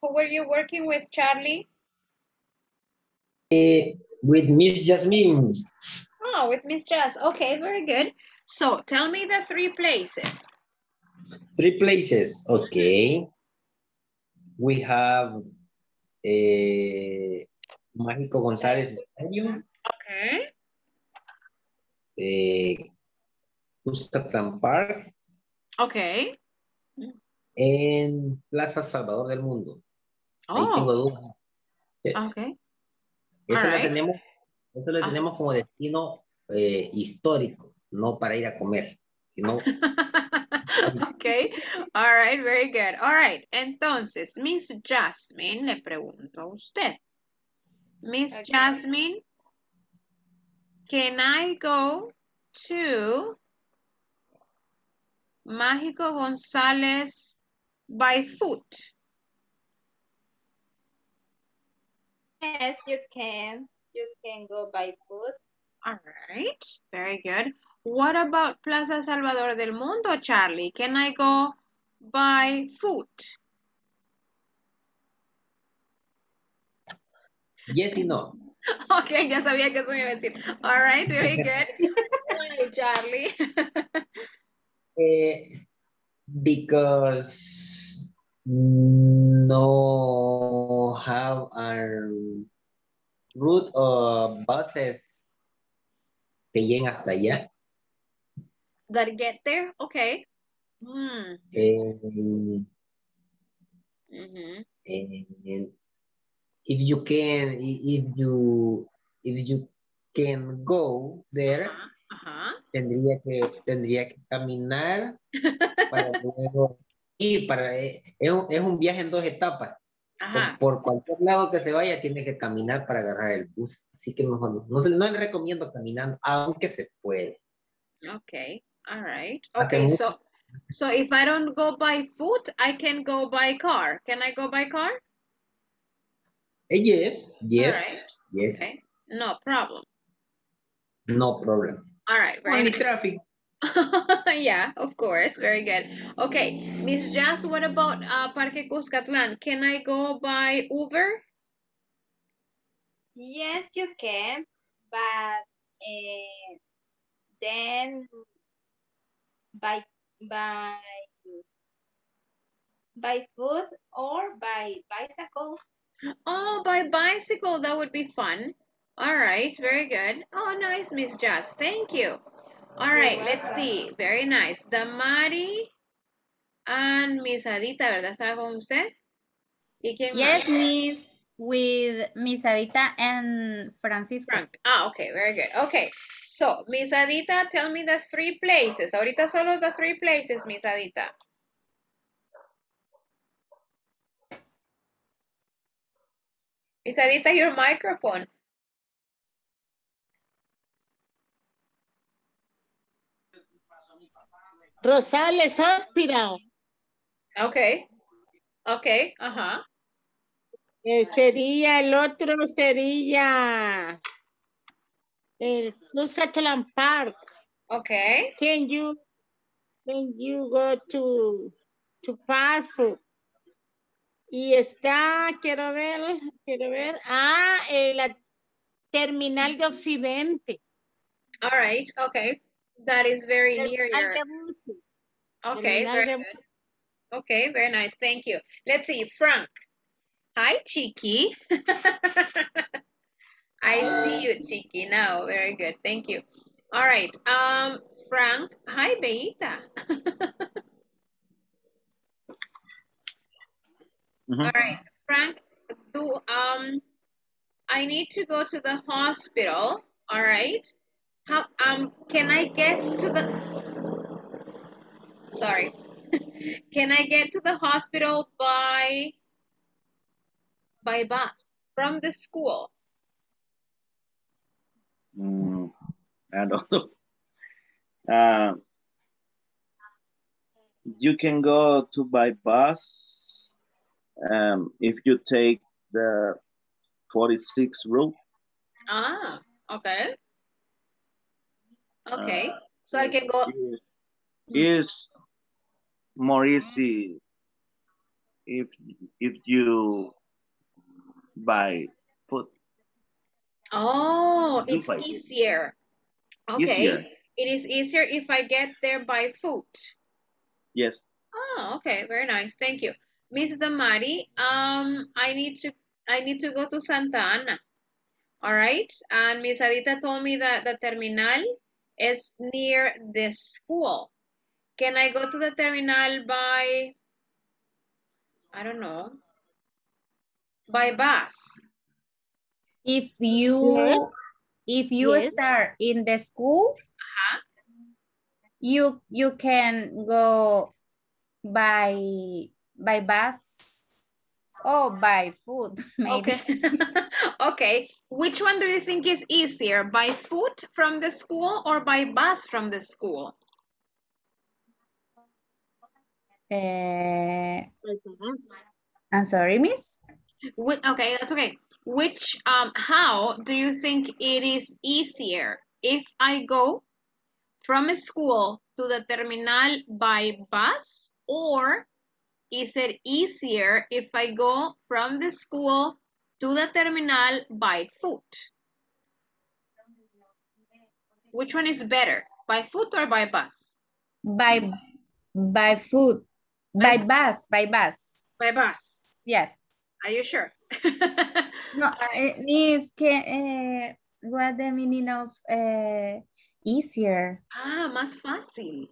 Who were you working with, Charlie? Uh, with Miss Jasmine. Oh, with Miss Jas. Okay, very good. So tell me the three places. Three places, okay. We have uh, Mágico González Stadium. Okay. Uh, Cuscatlán Park. Okay. And Plaza Salvador del Mundo. Oh. Ahí tengo dudas. Okay. Eso lo tenemos, eso lo tenemos como destino eh, histórico, no para ir a comer, sino... Okay, all right, very good. All right, entonces, Miss Jasmine, le pregunto a usted. Miss okay. Jasmine, can I go to Mágico González by foot? Yes, you can. You can go by foot. All right, very good. What about Plaza Salvador del Mundo, Charlie? Can I go by foot? Yes y no. Okay, ya sabía que eso me iba a decir. All right, very good. Why, Charlie? uh, because no have a route of buses que lleguen hasta allá. That get there, okay. Mm. And, mm-hmm. and if you can, if you, if you can go there, uh-huh. tendría que, tendría que caminar para luego ir para es un, es un viaje en dos etapas. Ajá. Por, por cualquier lado que se vaya tiene que caminar para agarrar el bus. Así que mejor no, no, no le recomiendo caminando, aunque se puede. Okay. All right. Okay, so so if I don't go by foot, I can go by car. Can I go by car? Yes, yes, right. Yes. Okay. No problem. No problem. All right. Very Only good. Traffic. Yeah, of course. Very good. Okay, Miss Jas, what about uh, Parque Cuscatlán? Can I go by Uber? Yes, you can, but uh, then by by by foot or by bicycle. Oh, by bicycle, that would be fun. All right, very good. Oh, nice, Miss Jas. Thank you. All right, let's see. Very nice. The Mari and Miss Adita, ¿verdad? ¿Sabe con usted? ¿Y quién yes, Miss. With Miss Adita and Francisco. Frank. Ah, okay, very good. Okay, so Miss Adita, tell me the three places. Ahorita solo the three places, Miss Adita. Miss Adita, your microphone. Rosales Hospital. Okay. Okay, uh-huh. Eh, sería, el otro sería el Cuscatlán Park. Okay. Can you, can you go to, to Park Food? Y está, quiero ver, quiero ver, ah, eh, la Terminal de Occidente. All right, okay. That is very Terminal near your... Okay, Terminal very de... good. Okay, very nice, thank you. Let's see, Frank. Hi, Chiqui. I see you, Chiqui, now. Very good. Thank you. All right. Um, Frank. Hi, Beita. Mm-hmm. All right. Frank, do, um, I need to go to the hospital. All right. How, um, can I get to the... Sorry. Can I get to the hospital by... by bus from the school? Mm, I don't know. Uh, you can go to by bus um, if you take the forty-six route. Ah, okay. Okay, uh, so I can go. It's more easy if if you buy food. Oh, it's easier. Food. Okay. Easier. It is easier if I get there by foot. Yes. Oh, okay. Very nice. Thank you. Miss Damari, um, I need to I need to go to Santa Ana. All right. And Miss Adita told me that the terminal is near the school. Can I go to the terminal by, I don't know, by bus? If you, yes. if you yes. start in the school, uh-huh. you you can go by by bus or by food, maybe. Okay. Okay. Which one do you think is easier, by foot from the school or by bus from the school? Uh, I'm sorry, miss. What, okay, that's okay. Which, um, how do you think it is easier if I go from a school to the terminal by bus, or is it easier if I go from the school to the terminal by foot? Which one is better, by foot or by bus? By by foot. By bus, by bus. By bus? Yes. Are you sure? No, it means que, uh, what the meaning of uh, easier? Ah, más fácil.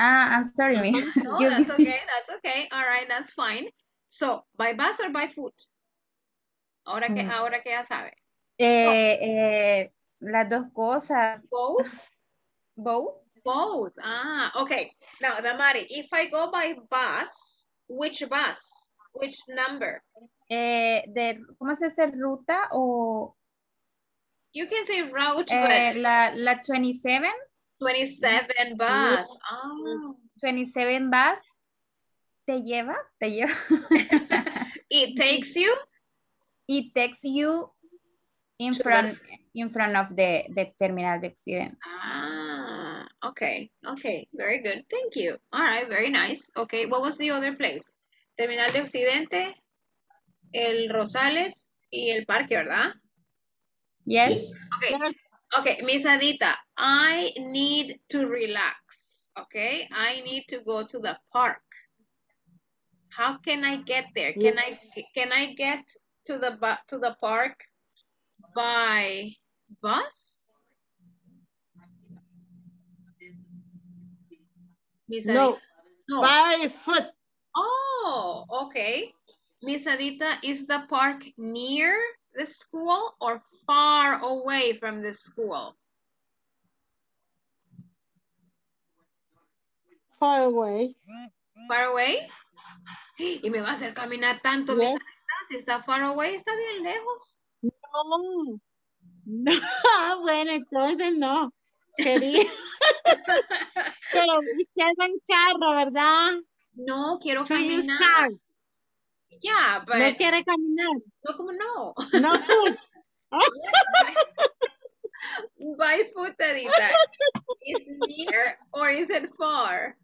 Ah, I'm sorry. No, no, that's okay, that's okay. All right, that's fine. So, by bus or by foot? Ahora que, mm. ahora que ya sabe. Eh, oh. eh, las dos cosas. Both? Both? Both. Ah, okay. Now, Damari, if I go by bus, which bus? Which number? Eh, de, ¿Cómo se dice? ¿Ruta o...? You can say route, eh, but... La, la twenty-seven. twenty-seven bus. Oh. twenty-seven bus. ¿Te lleva? Te lleva. It takes you? It takes you in front... in front of the, the Terminal de Occidente. Ah, okay, okay, very good, thank you. All right, very nice. Okay, what was the other place? Terminal de Occidente, el Rosales y el Parque, ¿verdad? Yes. Okay, okay, Miss Adita, I need to relax, okay? I need to go to the park. How can I get there? Can yes. I can I get to the to the park by bus? Miss no, no, by foot. Oh, okay. Miss Adita, is the park near the school or far away from the school? Far away. Far away? Y me va a hacer caminar tanto, yes. Miss Adita, si está far away, está bien lejos. No, no, bueno, entonces no, sería, pero usted va en carro, ¿verdad? No, quiero to caminar. Yeah, but... No quiere caminar. No, como no. No food. By foot, Adita. Is it near or is it far?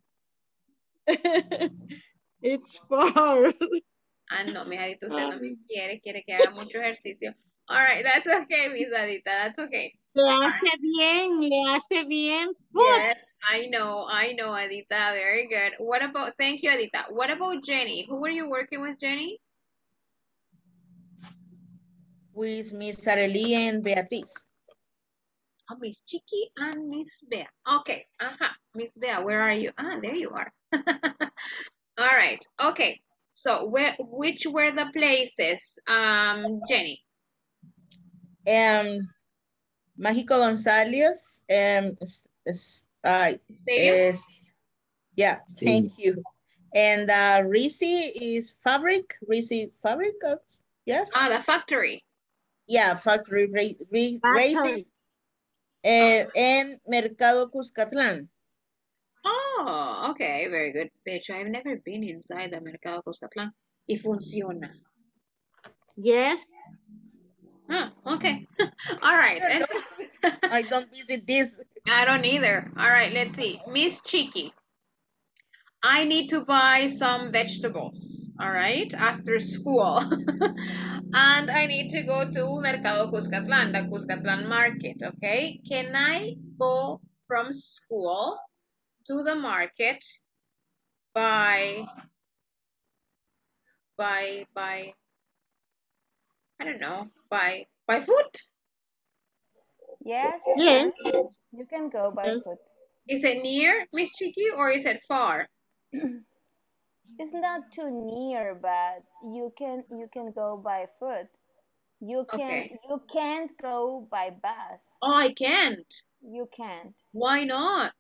It's far. Ah, no, mi Adita, usted no me quiere, quiere que haga mucho ejercicio. All right, that's okay, Miss Adita, that's okay. Le hace bien, le hace bien. Yes, I know, I know, Adita, very good. What about, thank you, Adita. What about Jenny? Who were you working with, Jenny? With Miss Arely and Beatriz. Oh, Miss Chiqui and Miss Bea. Okay, uh-huh, Miss Bea, where are you? Ah, there you are. All right, okay. So, where, which were the places, um, Jenny? Um, Mágico González. Um, uh, is, yeah, thank you. And uh, Risi is Fabric. Risi Fabric, uh, yes. Ah, the factory. Yeah, factory. Risi. Uh, oh. And Mercado Cuscatlán. Oh, okay, very good. Bitch, I've never been inside the Mercado Cuscatlán. Y funciona. Yes. Huh, okay. All right. I don't, I don't visit this. I don't either. All right, let's see. Miss Chiqui, I need to buy some vegetables, all right, after school. And I need to go to Mercado Cuscatlán, the Cuscatlán market, okay? Can I go from school to the market by, by, by, I don't know, by, by foot? Yes, you can. Yeah. You can go by yes. foot. Is it near, Miss Chiqui, or is it far? It's not too near, but you can you can go by foot. You can okay. you can't go by bus. Oh, I can't. You can't. Why not?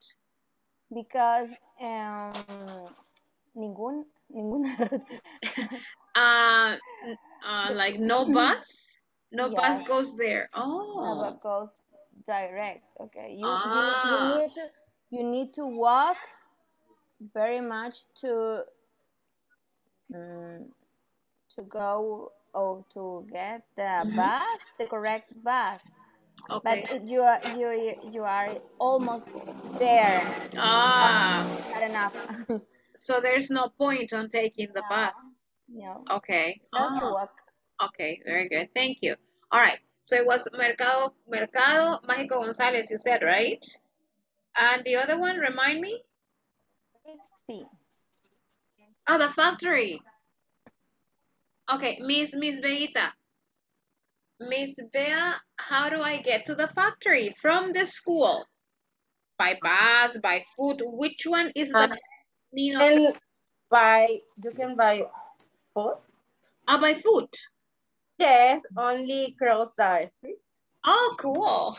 Because um ningún ninguna uh, uh like no bus? No yes. bus goes there. Oh. No bus goes direct. Okay. You, ah. you you need to you need to walk very much to um, to go or to get the bus, the correct bus. Okay. But you are you you are almost there. Ah, not enough. So there's no point on taking the no. bus. No. Okay. Just ah. walk. Okay, very good. Thank you. All right. So it was Mercado Mercado Mágico González. You said right, and the other one, remind me. Oh, the factory. Okay, Miss Miss Beita. Miss Bea, how do I get to the factory from the school? By bus, by foot. Which one is the uh, best? You know, by you can by foot. Ah, uh, by foot. Yes, only cross the street. Oh, cool. All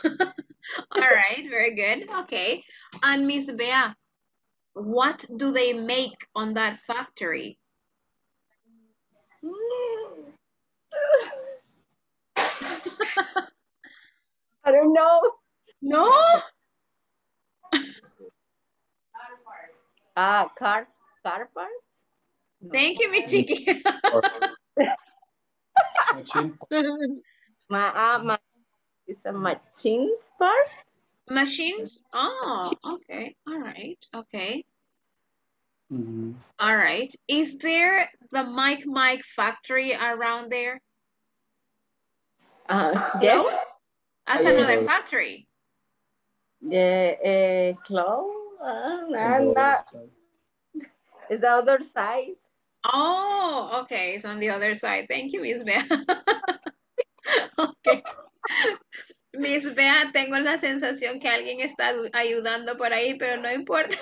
right, very good. Okay, and Miss Bea. What do they make on that factory? I don't know. No? Car parts. Ah, car, car parts? No. Thank you, Miss Chiqui. Machine My, uh, my, it's a machine part? Machines? Oh, okay. All right. Okay. Mm-hmm. All right. Is there the Mike Mike factory around there? Uh, yes. Close? That's uh, another factory. Yeah, uh, close. Uh, and that is the other side. Oh, okay. It's on the other side. Thank you, Miss Bea. Okay. Miss Bea, tengo la sensación que alguien está ayudando por ahí, pero no importa.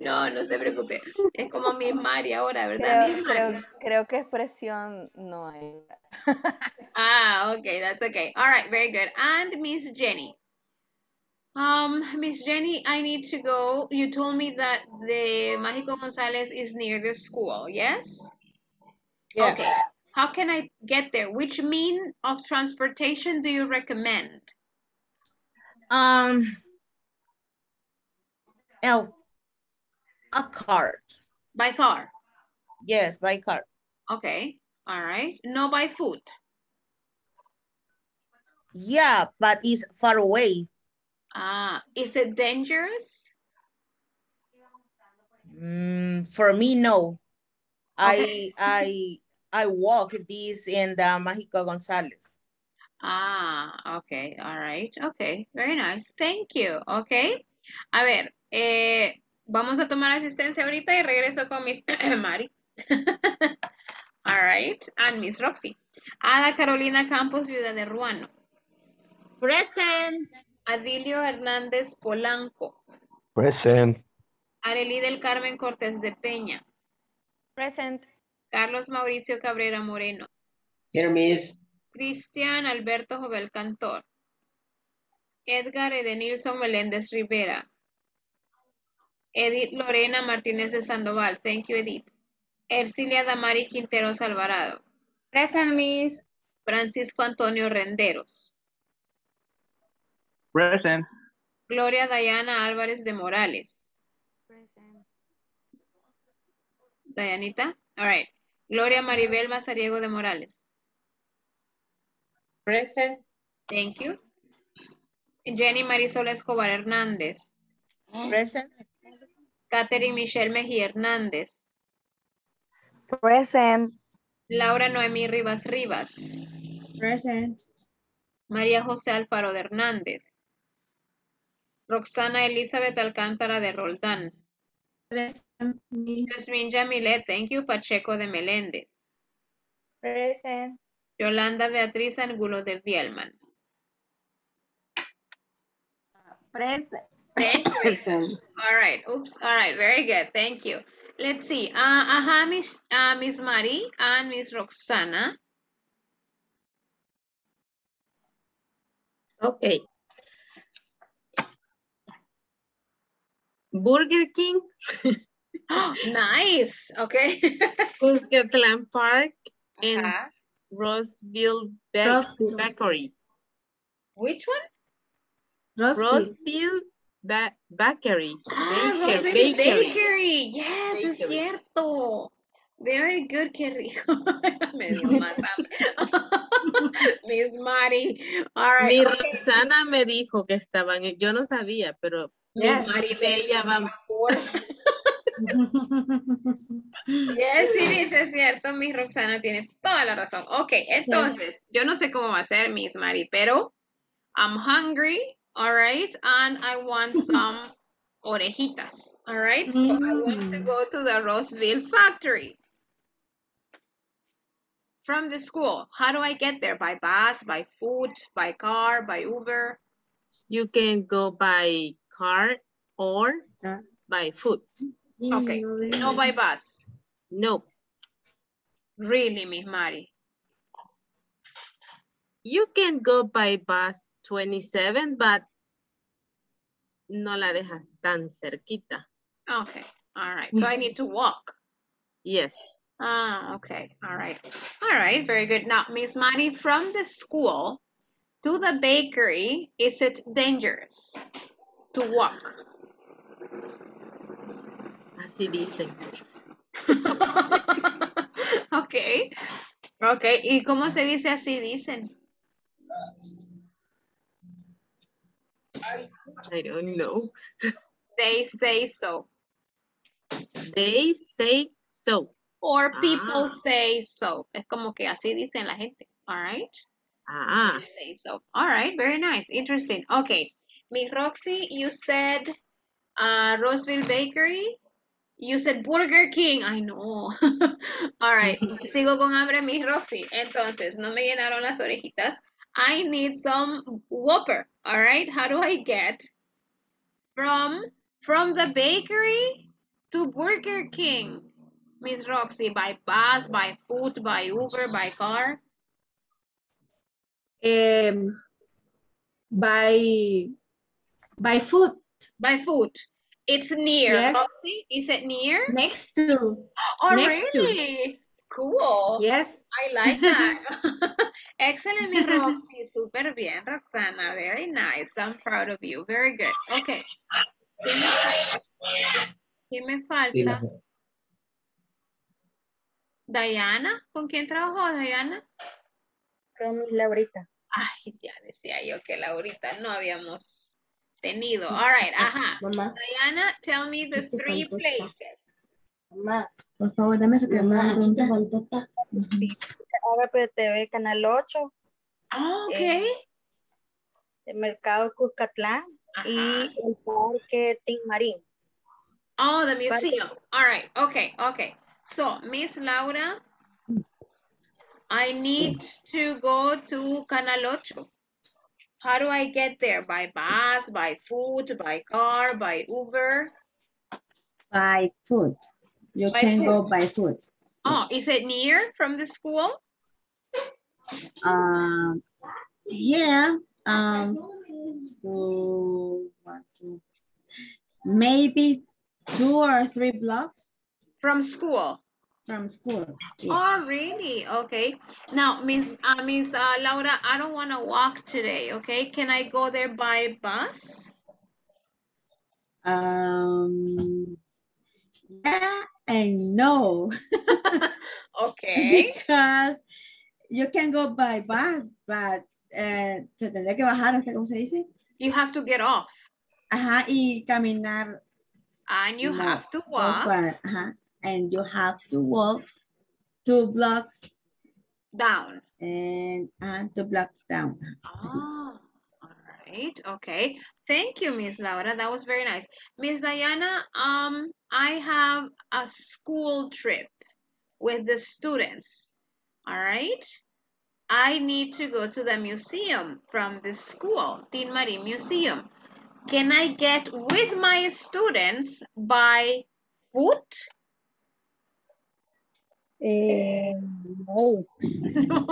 No, no se preocupe. Es como Miss Mari ahora, ¿verdad? Creo, Miss Mari? Creo, creo que expresión no hay. Ah, okay, that's okay. All right, very good. And Miss Jenny. Um, Miss Jenny, I need to go. You told me that the Mágico González is near the school, yes? Yeah. Okay. How can I get there? Which mean of transportation do you recommend? Um, a, a car. By car? Yes, by car. Okay, all right. No, by foot? Yeah, but it's far away. Ah, is it dangerous? Mm, for me, no. Okay. I, I... I walk this in the Mágico González. Ah, okay, all right, okay, very nice, thank you, okay. A ver, eh, vamos a tomar asistencia ahorita y regreso con Miss Mari. All right, and Miss Roxy. Ada Carolina Campos, viuda de Ruano. Present. Adilio Hernández Polanco. Present. Arely del Carmen Cortés de Peña. Present. Carlos Mauricio Cabrera Moreno. Here, Miss. Cristian Alberto Jovel Cantor. Edgar Edenilson Meléndez Rivera. Edith Lorena Martínez de Sandoval. Thank you, Edith. Ercilia Damari Quinteros Alvarado. Present, Miss. Francisco Antonio Renderos. Present. Gloria Dayana Álvarez de Morales. Present. Dayanita. All right. Gloria Maribel Mazariego de Morales. Present. Thank you. Jenny Marisol Escobar Hernández. Present. Catherine Michelle Mejía Hernández. Present. Laura Noemí Rivas Rivas. Present. María José Alfaro de Hernández. Roxana Elizabeth Alcántara de Roldán. Present. Yasmin Yamilet, thank you. Pacheco de Meléndez. Present. Yolanda Beatriz Angulo de Bielman. Present. Present. All right. Oops. All right. Very good. Thank you. Let's see. Uh, aha, Miss uh, Miss Mari and Miss Roxana. Okay. Burger King. Oh, nice. Okay. Cuscatlán Park and uh -huh. Roseville Bakery. Which one? Roseville, Roseville ba Bakery. Ah, Baker, Roseville Bakery. Bakery. Yes, Bakery. Es cierto. Very good, qué rico. Me dio más hambre. Miss Mari. All right. Mi okay. Roxana me dijo que estaban, yo no sabía, pero yes. Miss Mari me ella va. Yes, it is, es cierto, Miss Roxana tiene toda la razón. Ok, entonces, yo no sé cómo va a ser, Miss Mari, pero I'm hungry, all right, and I want some orejitas, all right? So mm. I want to go to the Roseville factory from the school. How do I get there? By bus, by foot, by car, by Uber? You can go by car or by foot. Okay, no by bus. No. Really, Miss Mari? You can go by bus twenty-seven, but no la dejas tan cerquita. Okay, all right. So I need to walk. Yes. Ah, okay, all right. All right, very good. Now, Miss Mari, from the school to the bakery, is it dangerous to walk? Así dicen. Ok. Ok. ¿Y cómo se dice así dicen? I don't know. They say so. They say so. Or people ah. say so. Es como que así dicen la gente. All right. Ah. They say so. All right. Very nice. Interesting. Ok. Miss Roxy, you said uh, Roseville Bakery. You said Burger King. I know. All right. Sigo con hambre, Miss Roxy. Entonces, no me llenaron las orejitas. I need some Whopper. All right. How do I get from, from the bakery to Burger King, Miss Roxy? By bus, by foot, by Uber, by car? Um, by, by foot. By foot. It's near. Yes. Roxy, is it near? Next to. Oh, next really? To. Cool. Yes. I like that. Excellent, Miss Roxy. Super bien, Roxana. Very nice. I'm proud of you. Very good. Okay. ¿Qué me falta? Diana. ¿Con quién trabajó, Diana? Con Laurita. Ay, ya decía yo que Laurita no habíamos... tenido. All right, ajá. Mamá. Diana, tell me the three places. Mamá, por favor, dame su mamá. Ahora pero te ve Canal ocho. Ah, oh, ok. Eh, el Mercado Cuscatlán. Ajá. Y el Parque Tin Marín. Oh, the museum. Parque. All right, okay, okay. So, Miss Laura, I need to go to Canal ocho. How do I get there? By bus, by foot, by car, by Uber? By foot. You by can foot. Go by foot. Oh, is it near from the school? Um, yeah. Um, so, one, two, maybe two or three blocks. From school? From school. Yeah. Oh, really? Okay. Now, Miss uh, Miss uh, Laura, I don't want to walk today. Okay, can I go there by bus? Um. Yeah and no. Okay. Because you can go by bus, but uh, se tendría que bajar, ¿cómo se dice? You have to get off. Ajá, y caminar And you, you have, have to walk. Far, uh-huh. And you have to walk two blocks down. And uh, two blocks down. Oh, all right. Okay. Thank you, Miss Laura. That was very nice. Miss Diana, um, I have a school trip with the students. All right. I need to go to the museum from the school, Tin Marín Museum. Can I get with my students by foot? Uh, no. No.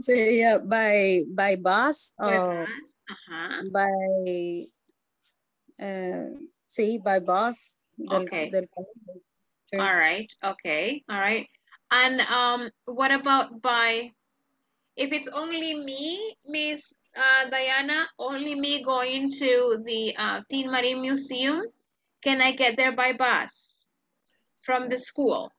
So, yeah, by by bus by or bus? Uh-huh. by uh, see by bus. Okay. Del, del, sure. All right. Okay. All right. And um, what about by? If it's only me, Miss uh, Diana, only me going to the uh, Tin Marín Museum, can I get there by bus from the school?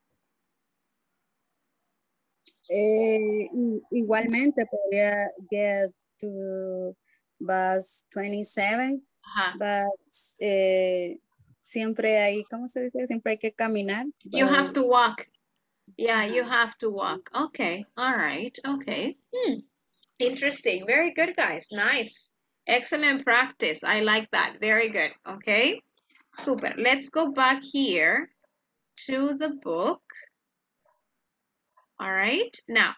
Eh, igualmente podría get to bus twenty-seven, uh-huh. But eh, siempre hay, ¿cómo se dice? Siempre hay que caminar. You but... have to walk. Yeah, you have to walk. Okay, all right, okay. Hmm. Interesting, very good, guys, nice. Excellent practice, I like that, very good, okay. Super, let's go back here to the book. All right, now,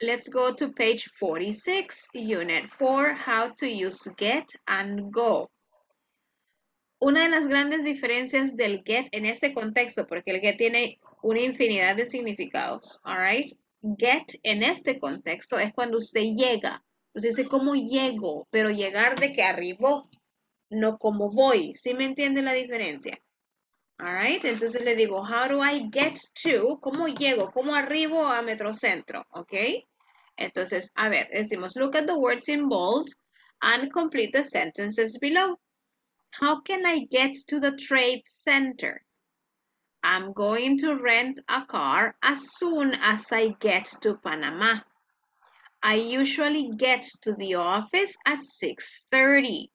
let's go to page forty-six, unit four, how to use get and go. Una de las grandes diferencias del get en este contexto, porque el get tiene una infinidad de significados, all right? Get en este contexto es cuando usted llega. Usted dice, ¿cómo llego? Pero llegar de que arribó, no como voy. ¿Sí me entiende la diferencia? All right? Entonces le digo, how do I get to? ¿Cómo llego? ¿Cómo arribo a Metrocentro? ¿Ok? Entonces, a ver, decimos, look at the words in bold and complete the sentences below. How can I get to the Trade Center? I'm going to rent a car as soon as I get to Panama. I usually get to the office at six thirty.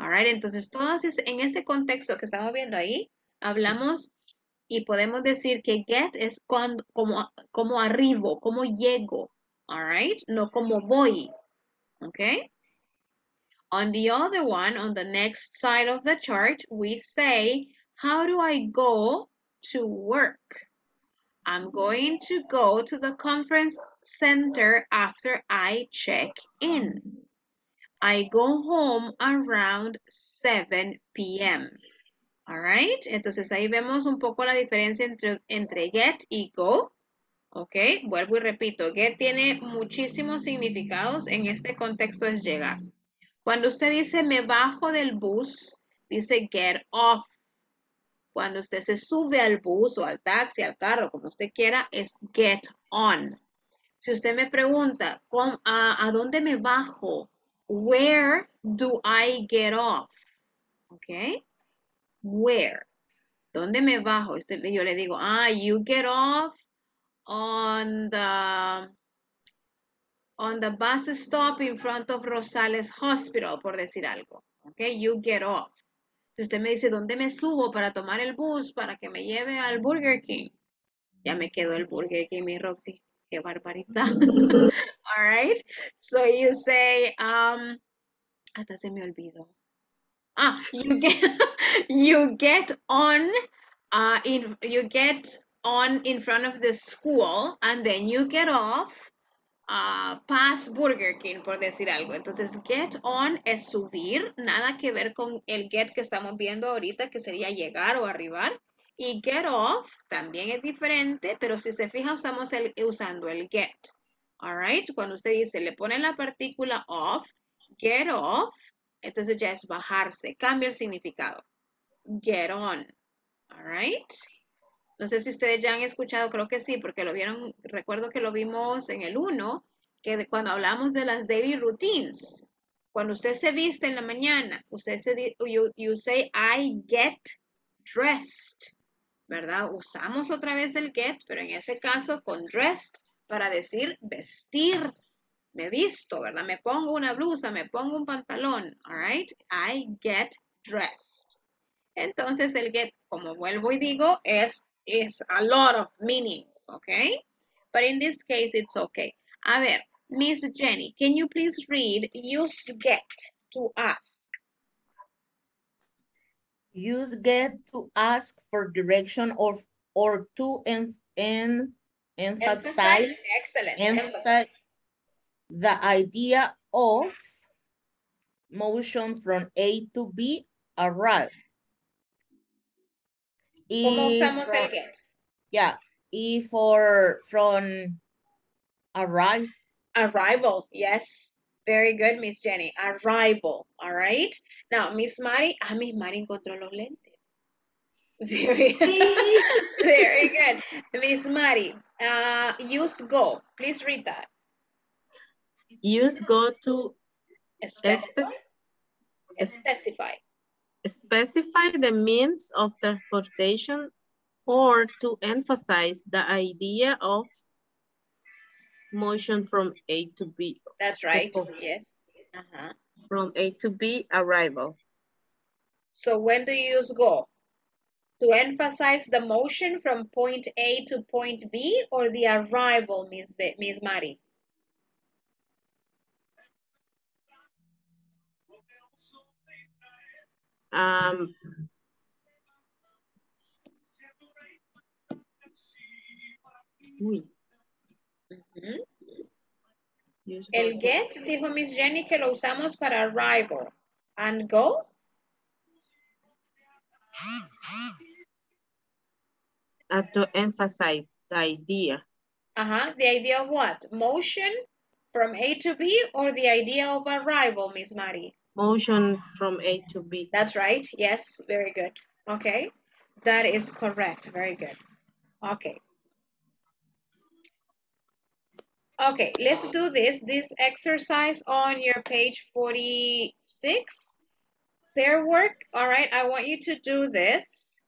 All right, entonces todos en ese contexto que estamos viendo ahí, hablamos y podemos decir que get es cuando, como, como arribo, como llego. All right, no como voy. Okay. On the other one, on the next side of the chart, we say, how do I go to work? I'm going to go to the conference center after I check in. I go home around seven p m All right, entonces ahí vemos un poco la diferencia entre, entre get y go. Ok, vuelvo y repito, get tiene muchísimos significados, en este contexto es llegar. Cuando usted dice me bajo del bus, dice get off. Cuando usted se sube al bus o al taxi, al carro, como usted quiera, es get on. Si usted me pregunta, ¿con, a, ¿a dónde me bajo? Where do I get off? ¿Ok? Where. ¿Dónde me bajo? Yo le digo, ah, you get off on the, on the bus stop in front of Rosales Hospital, por decir algo. ¿Ok? You get off. Si usted me dice, ¿dónde me subo para tomar el bus para que me lleve al Burger King? Ya me quedó el Burger King, mi Roxy. ¡Qué barbaridad! All right. So you say, um, hasta se me olvidó. Ah, you get, you get on, uh, in, you get on in front of the school and then you get off Uh, past Burger King, por decir algo. Entonces, get on es subir, nada que ver con el get que estamos viendo ahorita, que sería llegar o arribar. Y get off también es diferente, pero si se fija, usamos el, usando el get. All right? Cuando usted dice, le ponen la partícula off, get off, entonces ya es bajarse, cambia el significado. Get on. All right? No sé si ustedes ya han escuchado, creo que sí, porque lo vieron, recuerdo que lo vimos en el uno, que de, cuando hablamos de las daily routines. Cuando usted se viste en la mañana, usted se, you, you say, I get dressed, ¿verdad? Usamos otra vez el get, pero en ese caso con dressed para decir vestir. Me visto, ¿verdad? Me pongo una blusa, me pongo un pantalón, all right? I get dressed. Entonces el get, como vuelvo y digo, es, is a lot of meanings, okay? But in this case, it's okay. A ver, Miss Jenny, can you please read use get to ask? Use get to ask for direction or or to em, em, emphasize, Excellent. emphasize the idea of motion from A to B, arrive. ¿Cómo usamos el get? Yeah, y for, from arrive. Arrival, yes. Very good, Miss Jenny. Arrival, all right? Now, Miss Mari, ah, Miss Mari encontró los lentes. Very, very good. Miss Mari, uh, use go. Please read that. Use go to specify. Specify. Specify the means of transportation or to emphasize the idea of motion from A to B. That's right, yes. Uh-huh. From A to B, arrival. So when do you use go? To emphasize the motion from point A to point B or the arrival, Miss B, Miss Mari? Um, uy. Uh-huh. El get, dijo Miss Jenny, que lo usamos para arrival. And go? Uh, to emphasize the idea. Uh-huh. The idea of what? Motion from A to B or the idea of arrival, Miss Mari? Motion from A to B. That's right. Yes. Very good. Okay. That is correct. Very good. Okay. Okay. Let's do this. This exercise on your page forty-six. Pair work. All right. I want you to do this.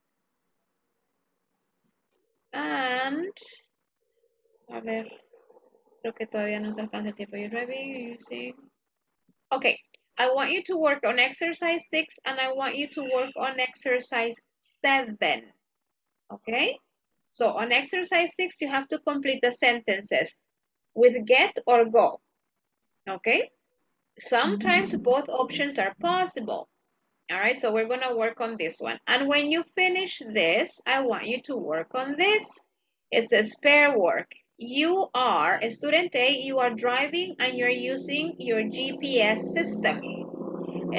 And, a ver. Creo que todavía no se alcanza el tiempo. You're driving, using. Okay. I want you to work on exercise six and I want you to work on exercise seven, okay? So on exercise six, you have to complete the sentences with get or go, okay? Sometimes both options are possible, all right? So we're gonna work on this one. And when you finish this, I want you to work on this. It says pair work. You are, student A, you are driving and you're using your G P S system.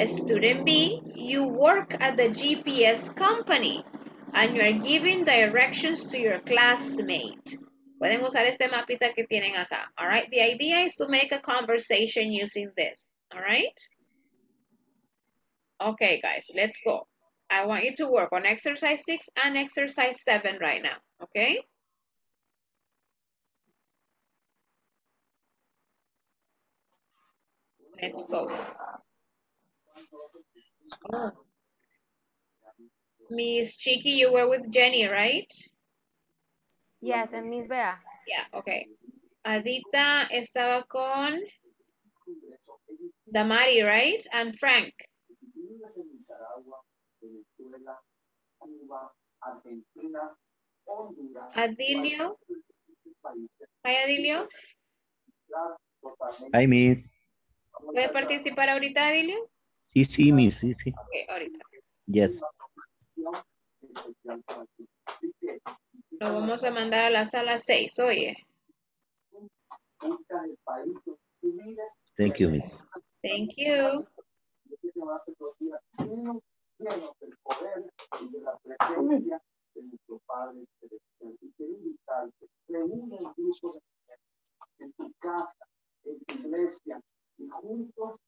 Student B, you work at the G P S company and you're giving directions to your classmate. Pueden usar este mapita que tienen acá, all right? The idea is to make a conversation using this, all right? Okay, guys, let's go. I want you to work on exercise six and exercise seven right now, okay? Let's go. Oh. Miss Chiqui, you were with Jenny, right? Yes, and Miss Bea. Yeah, okay. Adita estaba con Damari, right? And Frank. Adilio. Hi, Adilio. Hi, Miss. ¿Puedes participar ahorita, Adilio? Sí, sí, Miss, sí, sí. Ok, ahorita. Yes. Lo vamos a mandar a la sala seis, oye. Thank you, Miss. Thank you. Y juntos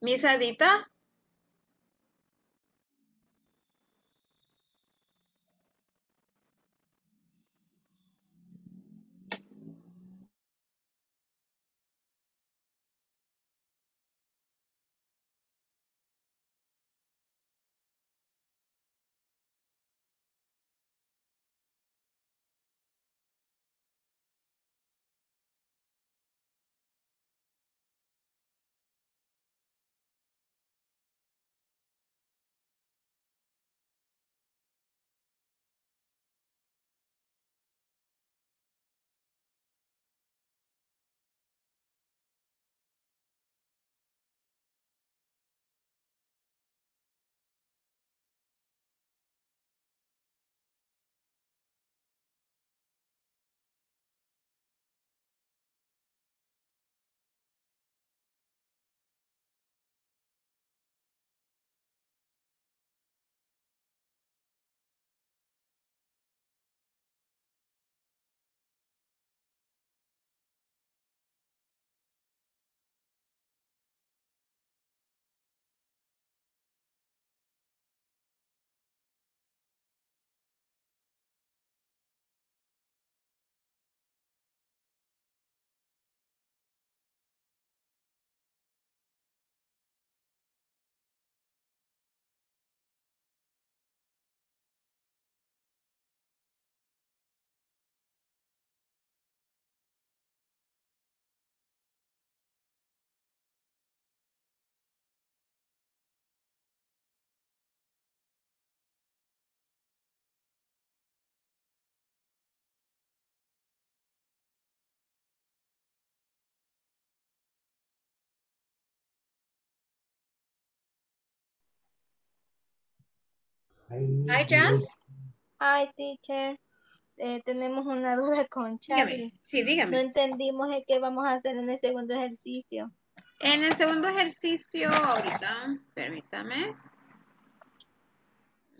Miss Adita? Hi, Jans. Hi, teacher. Eh, tenemos una duda con Charlie. Dígame. Sí, dígame. No entendimos el qué vamos a hacer en el segundo ejercicio. En el segundo ejercicio, ahorita, permítame.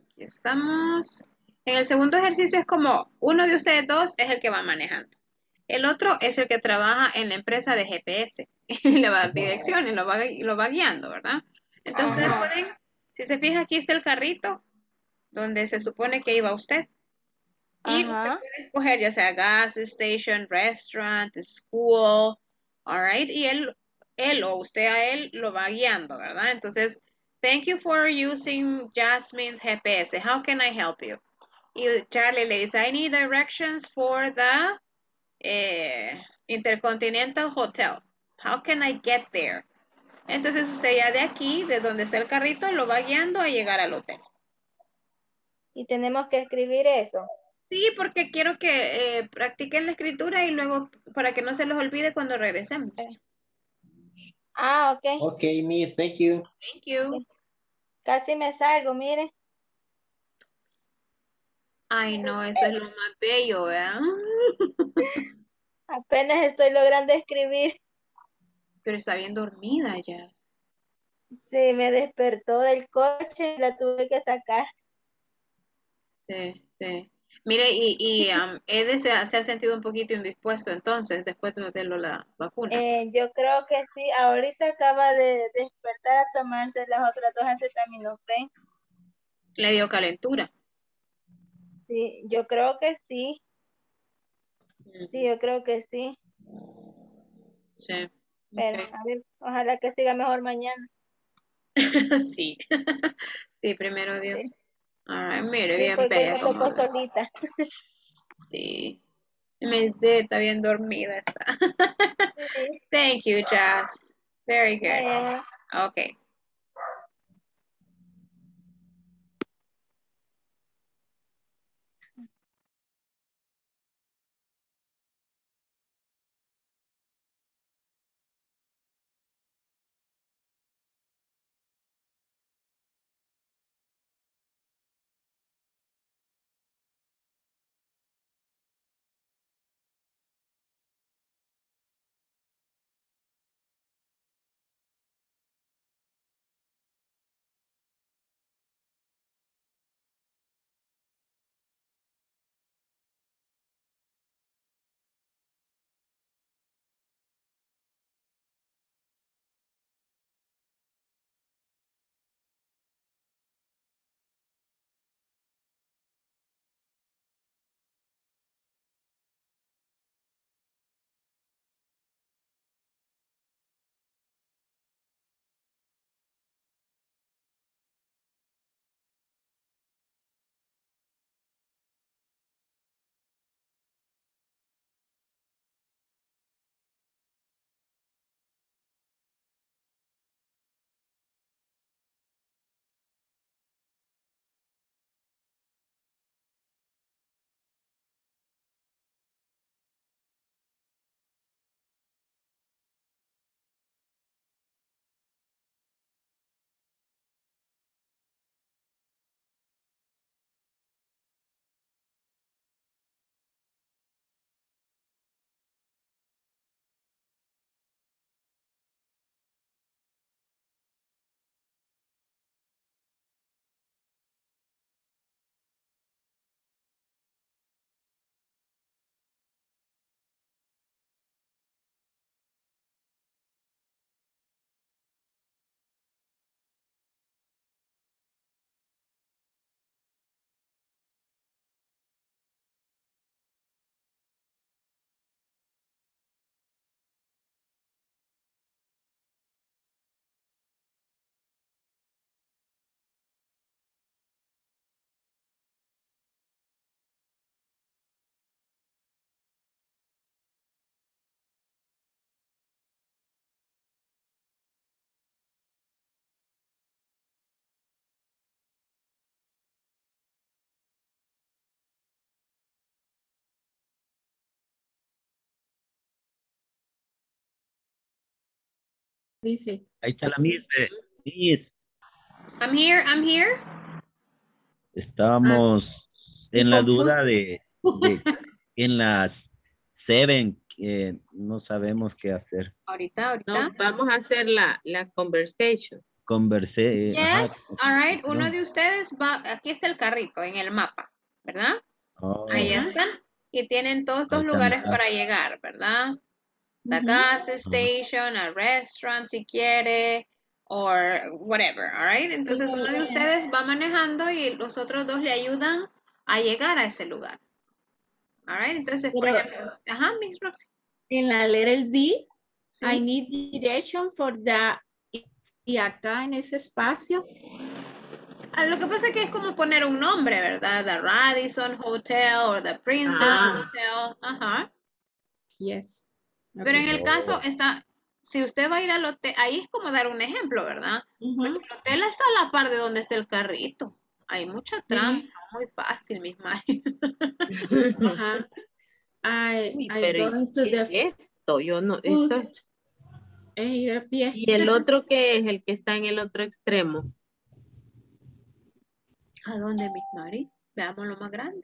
Aquí estamos. En el segundo ejercicio es como uno de ustedes dos es el que va manejando. El otro es el que trabaja en la empresa de G P S. Y le va a dar direcciones, lo va, lo va guiando, ¿verdad? Entonces, ajá, pueden, si se fija, aquí está el carrito donde se supone que iba usted. Y ajá, usted puede escoger ya sea gas station, restaurant, school, all right? Y él, él o usted a él lo va guiando, ¿verdad? Entonces, thank you for using Jasmine's G P S. How can I help you? Y Charlie le dice, I need directions for the eh, Intercontinental Hotel. How can I get there? Entonces, usted ya de aquí, de donde está el carrito, lo va guiando a llegar al hotel. Y tenemos que escribir eso. Sí, porque quiero que eh, practiquen la escritura y luego para que no se los olvide cuando regresemos. Okay. Ah, ok. Ok, Miss, thank you. Thank you. Casi me salgo, mire. Ay, no, eso es lo más bello, ¿verdad? Apenas estoy logrando escribir. Pero está bien dormida ya. Sí, me despertó del coche y la tuve que sacar. Sí, sí. Mire, y, y um, Ede se ha, se ha sentido un poquito indispuesto entonces, después de meterlo la vacuna. Eh, yo creo que sí. Ahorita acaba de despertar a tomarse las otras dos acetaminofén. ¿Le dio calentura? Sí, yo creo que sí. Sí, yo creo que sí. Sí. Pero, okay, a ver, ojalá que siga mejor mañana. Sí. Sí, primero Dios. Sí. Alright, mire, sí, bien bella. Como solita. Sí. Me dice, está bien dormida. Está. Sí. Thank you, Jazz. Very good. Yeah. Okay. Dice. Ahí está la Miss. Miss. I'm here, I'm here. Estamos ah, en la duda de, de en las seven, eh, no sabemos qué hacer. Ahorita, ahorita. No, vamos a hacer la, la conversation. Conversé. Yes, ajá. All right. Uno de ustedes va, aquí está el carrito en el mapa, ¿verdad? Oh. Ahí están. Y tienen todos estos están lugares acá para llegar, ¿verdad? The gas station, a restaurant si quiere, or whatever, all right? Entonces uno de ustedes va manejando y los otros dos le ayudan a llegar a ese lugar. All right, entonces, por ejemplo, ajá, Miss Roxy. En la letter D, sí. I need direction for the, y acá en ese espacio. Lo que pasa es que es como poner un nombre, ¿verdad? The Radisson Hotel or the Princess ah. Hotel, ajá. Yes. Pero en el caso, está, si usted va a ir al hotel, ahí es como dar un ejemplo, ¿verdad? Uh-huh. Porque el hotel está a la par de donde está el carrito. Hay mucha trampa, sí. Muy fácil, mis madres. Ajá. I, Pero I'm going to the... esto, yo no, esto... Y el otro que es, el que está en el otro extremo. ¿A dónde, mis madres? Veamos lo más grande.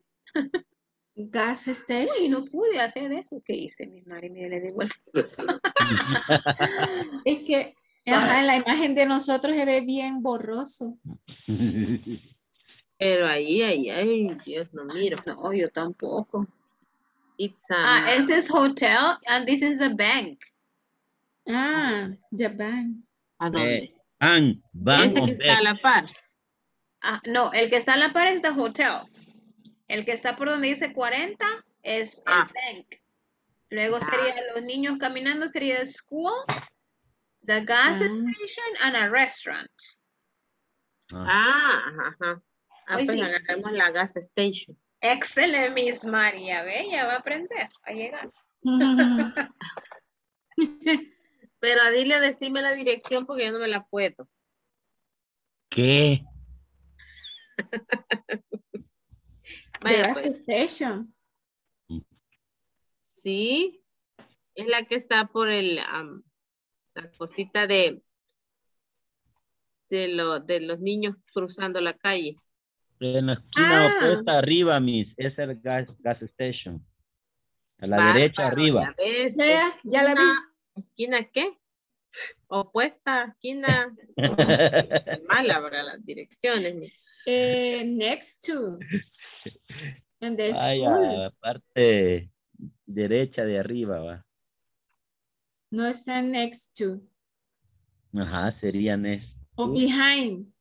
Gas station. Uy, no pude hacer eso que hice, mi madre, mire, le di vuelta. Es que en la imagen de nosotros se ve bien borroso. Pero ahí, ahí, ahí, Dios, no miro. No, yo tampoco. It's a... Ah, es this hotel and this is the bank. Ah, the bank. ¿A dónde? Bank, bank. Ese que está a la par. Ah, no, el que está a la par es the hotel. El que está por donde dice cuarenta es ah. el bank. Luego sería los niños caminando, sería school, the gas ah. station, and a restaurant. Ah, ajá, ajá. Ah, pues sí. Agarramos la gas station. Excelente, Miss María. Ve, ya va a aprender a llegar. Pero dile, decime la dirección porque yo no me la puedo. ¿Qué? Vaya, gas pues. Station. Sí, es la que está por el um, la cosita de de, lo, de los niños cruzando la calle. En la esquina ah. opuesta arriba, Miss, es el gas, gas station. A la Bárbaro, derecha arriba. Ves, ya, ya la vi. ¿Esquina qué? Opuesta, esquina. Mala, ¿verdad? Las direcciones. Eh, next to. Ay, a la parte derecha de arriba va. No está next to. Ajá, sería next. O to. Behind.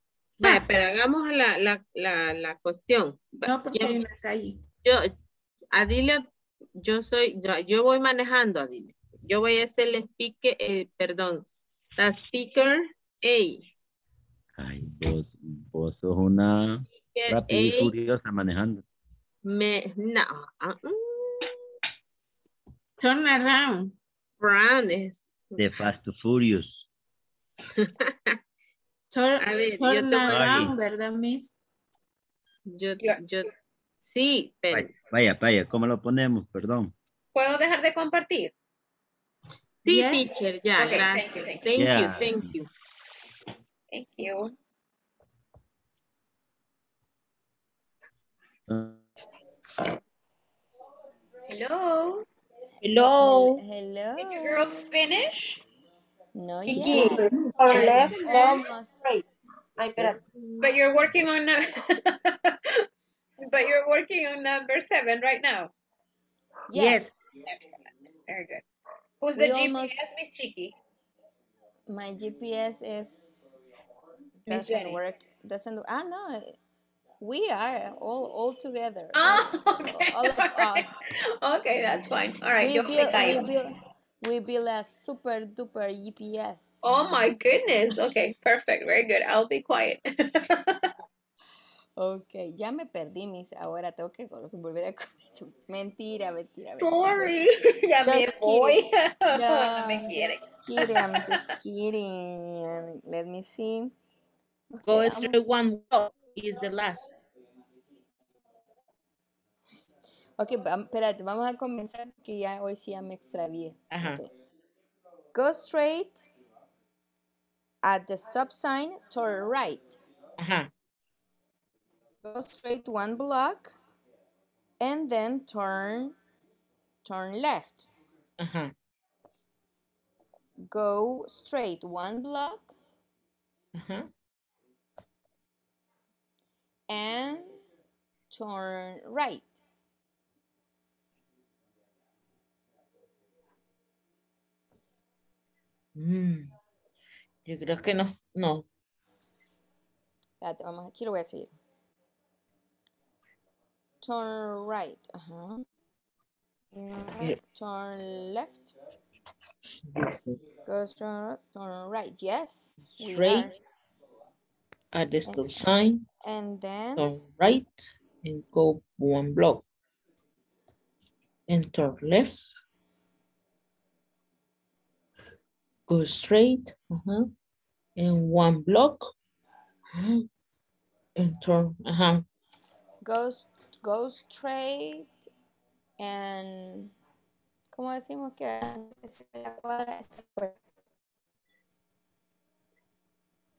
Va, ah. Pero hagamos la, la, la, la cuestión. No, porque hay en la calle. Yo, Adile, yo soy, yo, yo voy manejando, Adile. Yo voy a hacer el speaker, eh, perdón, la speaker A. Ay, vos, vos sos una rápida y furiosa manejando. Me, no. Uh-uh. Turn around. Brandes. The Fast and Furious. Turn, a ver, turn yo tomo around, ¿verdad, Miss? Yo, yo, sí, pero. Vaya, vaya, ¿cómo lo ponemos? Perdón. ¿Puedo dejar de compartir? Sí, yes. Teacher, ya, okay, gracias. Thank you, thank you. Thank, yeah. you, thank you. Thank you. Uh, Hello. Hello. Hello. Did you girls finish? No, yeah. Or left, almost right. But you're working on But you're working on number seven right now. Yes. Yes. Excellent. Very good. Who's we the almost, G P S, Miss Chiqui? My G P S is doesn't work. Doesn't ah no. We are all all together. Oh, okay. All, all of right. us. Okay, that's fine. All right. We, build, we, build, we build a super duper G P S. Oh my goodness. Okay, perfect. Very good. I'll be quiet. Okay, ya me perdí, mis. Ahora tengo que volver a comer. Mentira, mentira. Sorry. Just, ya me voy. No, no me quiere. Just kidding. I'm just kidding. Let me see. Okay, go through one walk. Is the last. Ok, espérate, vamos a comenzar que ya hoy sí ya me extravié. Ajá. Okay. Go straight At the stop sign, turn right. Uh-huh. Go straight one block and then turn, turn left. Uh-huh. Go straight one block. Uh-huh. And turn right. Mm. Yo creo que no, no. Espérate, vamos aquí, lo voy a seguir. Turn right. Ajá. Right. Turn left. Go turn, turn right. Yes. Straight at the stop sign. And then turn right and go one block. And turn left. Go straight, uh-huh, and one block, uh-huh, and turn, uh-huh. Go, go straight and, ¿cómo decimos que es la cuadra?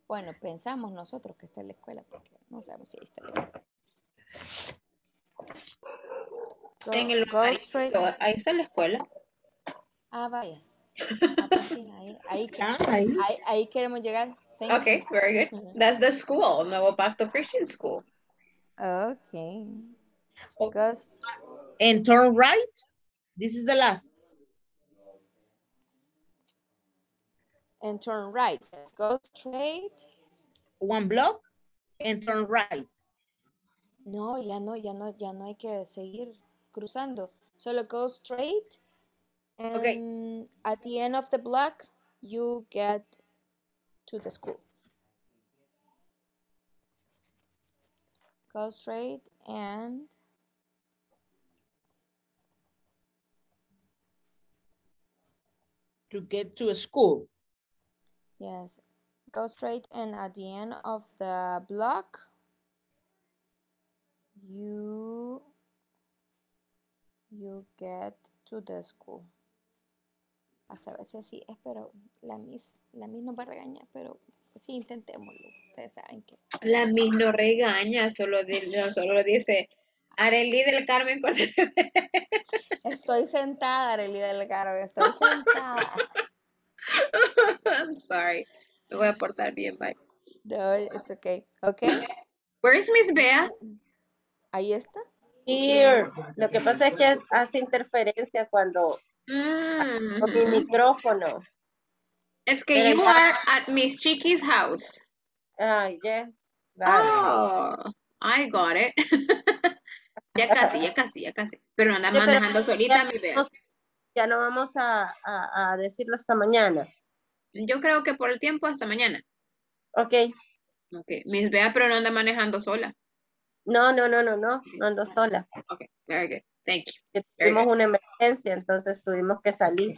Bueno, pensamos nosotros que está en la escuela, porque no sabemos si ahí está la escuela. Go, en el go straight. Ahí está la escuela. Ah, vaya. Ah, pues sí, ahí, ahí, ah, ahí. Ahí, ahí queremos llegar. Thank okay, you. Very good. That's the school, Nuevo Pacto Christian School. Okay. Because... And turn right. This is the last. And turn right. Go straight. One block and turn right. No, ya no, ya no, ya no hay que seguir cruzando. Solo go straight. And okay. At the end of the block, you get to the school. Go straight and to get to a school. Yes. Go straight and at the end of the block, you you get to the school. A saber si así es, pero la Miss, la Miss nos va a regañar, pero sí, intentémoslo. Ustedes saben que... La Miss no regaña, solo, de, no, solo dice, Arely del Carmen, estoy sentada, Arely del Carmen, estoy sentada. I'm sorry. Me voy a portar bien, bye. No, it's okay. Okay. Where is Miss Bea? Ahí está. Here. Lo que pasa es que hace interferencia cuando... Mm. Con mi micrófono. Es que you are at Miss Chiqui's house. Ah, uh, yes. Dale. Oh, I got it. Ya casi, ya casi, ya casi. Pero andas manejando pero, solita, ya, mi bebé. Ya no vamos a, a, a decirlo hasta mañana. Yo creo que por el tiempo hasta mañana. Ok. Ok, Miss Bea, pero no anda manejando sola. No, no, no, no, no, no ando sola. Ok, very good. Thank you. Tuvimos una emergencia, entonces tuvimos que salir.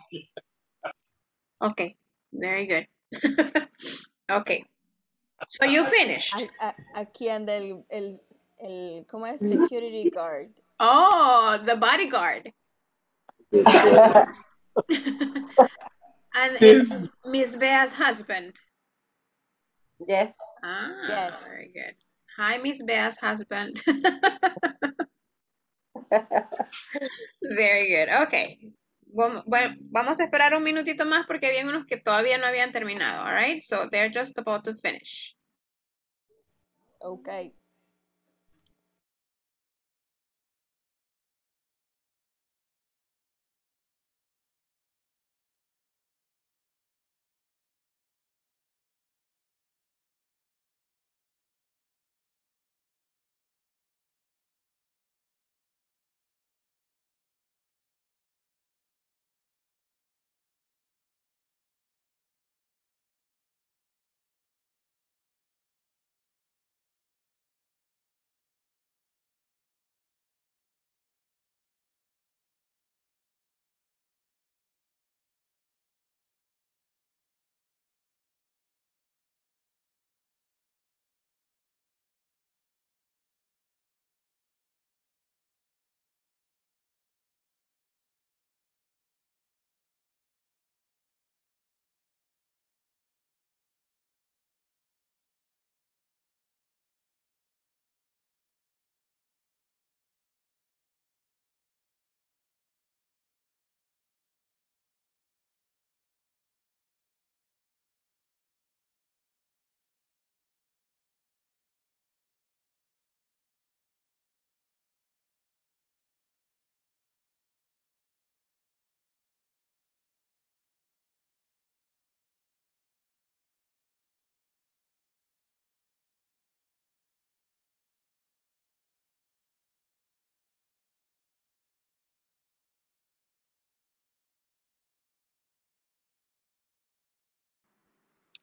Okay, very good. Okay, so you finish. Aquí anda el, el, el, ¿cómo es? Security guard. Oh, the bodyguard. And it's Miss Bea's husband. Yes. Ah, yes. Very good. Hi, Miss Bea's husband. Very good, ok. Bueno, vamos a esperar un minutito más porque había unos que todavía no habían terminado, all right? So they're just about to finish. Ok.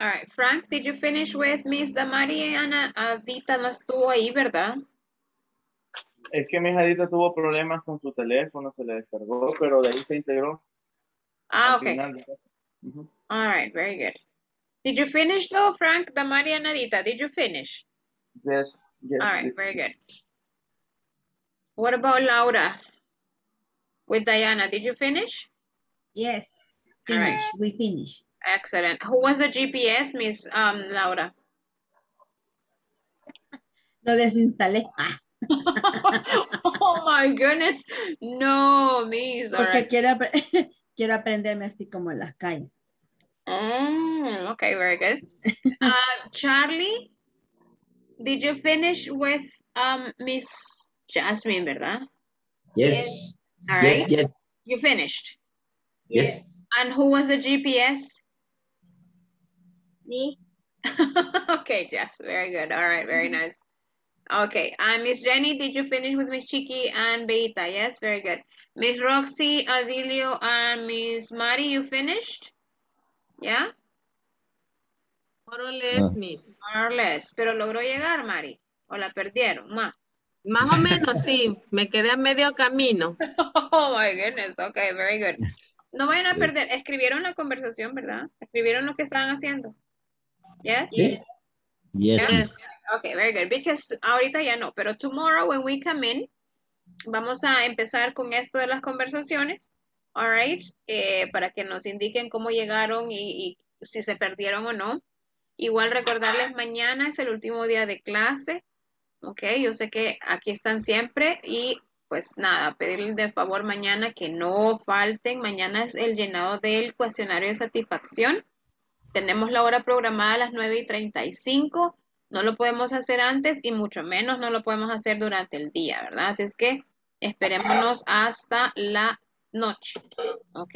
All right, Frank, did you finish with Miss Damariana? Adita no estuvo ahí, ¿verdad? Es que Miss Adita tuvo problemas con su teléfono, se le descargó, pero de ahí se integró. Ah, ok. Uh-huh. All right, very good. Did you finish though, Frank, Damariana, Adita? Did you finish? Yes. yes All right, yes. Very good. What about Laura with Diana? Did you finish? Yes. Finish. All right. We finished. Excellent. Who was the G P S, Miss um, Laura? Lo desinstalé. Oh my goodness. No, Miss. All right. Porque quiero, quiero aprenderme así como en las calles. Mm, okay, very good. Uh, Charlie, did you finish with um, Miss Jasmine, verdad? Yes. Yes. All right. Yes, yes. You finished? Yes. And who was the G P S? Me. Okay, yes, very good. All right, very nice. Okay, and uh, Miss Jenny, did you finish with Miss Chiqui and Beita? Yes, very good. Miss Roxy, Adilio, and Miss Mari, you finished? Yeah? More or less, no. Miss. More or less. Pero logró llegar, Mari. O la perdieron, ma. Más o menos, sí. Me quedé a medio camino. Oh, my goodness. Okay, very good. No vayan a perder. Escribieron la conversación, ¿verdad? Escribieron lo que estaban haciendo. Yes? Yes. Yes. Yes. Okay, very good. Because ahorita ya no, pero tomorrow when we come in, vamos a empezar con esto de las conversaciones, all right? Eh, para que nos indiquen cómo llegaron y, y si se perdieron o no. Igual recordarles, mañana es el último día de clase, ok? Yo sé que aquí están siempre y pues nada, pedirles de favor mañana que no falten. Mañana es el llenado del cuestionario de satisfacción. Tenemos la hora programada a las nueve y treinta y cinco. No lo podemos hacer antes y mucho menos no lo podemos hacer durante el día, ¿verdad? Así es que esperémonos hasta la noche, ¿ok?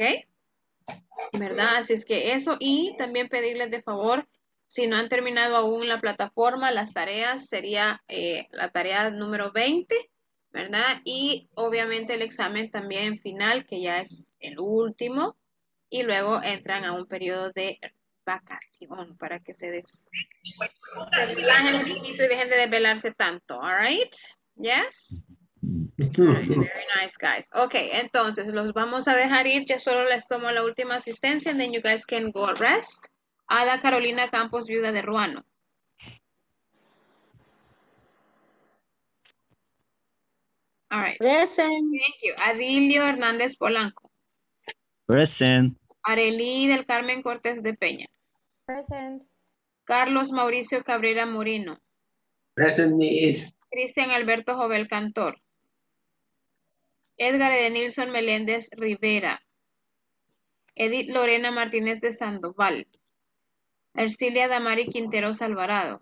¿Verdad? Así es que eso. Y también pedirles de favor, si no han terminado aún la plataforma, las tareas, sería eh, la tarea número veinte, ¿verdad? Y obviamente el examen también final, que ya es el último. Y luego entran a un periodo de vacación para que se des se relajen un poquito y dejen de desvelarse tanto. All right? Yes? All right, very nice, guys. Okay, entonces los vamos a dejar ir. Ya solo les tomo la última asistencia and then you guys can go rest. Ada Carolina Campos, viuda de Ruano. All right. Present. Thank you. Adilio Hernández Polanco. Present. Arely del Carmen Cortés de Peña. Present. Carlos Mauricio Cabrera Morino. Present, Miss. Cristian Alberto Jovel Cantor. Edgar Edenilson Meléndez Rivera. Edith Lorena Martínez de Sandoval. Ercilia Damari Quinteros Alvarado.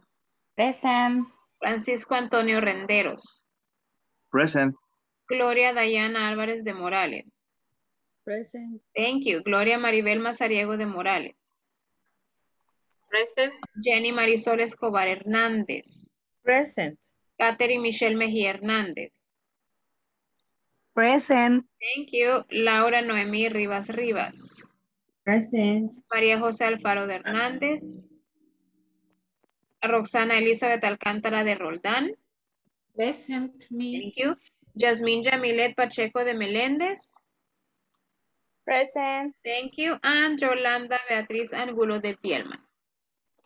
Present. Francisco Antonio Renderos. Present. Gloria Dayana Álvarez de Morales. Present. Thank you. Gloria Maribel Mazariego de Morales. Present. Jenny Marisol Escobar Hernández. Present. Catherine Michelle Mejía Hernández. Present. Thank you. Laura Noemí Rivas Rivas. Present. María José Alfaro de Hernández. Roxana Elizabeth Alcántara de Roldán. Present. Thank you. Yasmín Yamilet Pacheco de Meléndez. Present. Thank you. And Yolanda Beatriz Angulo de Pielman.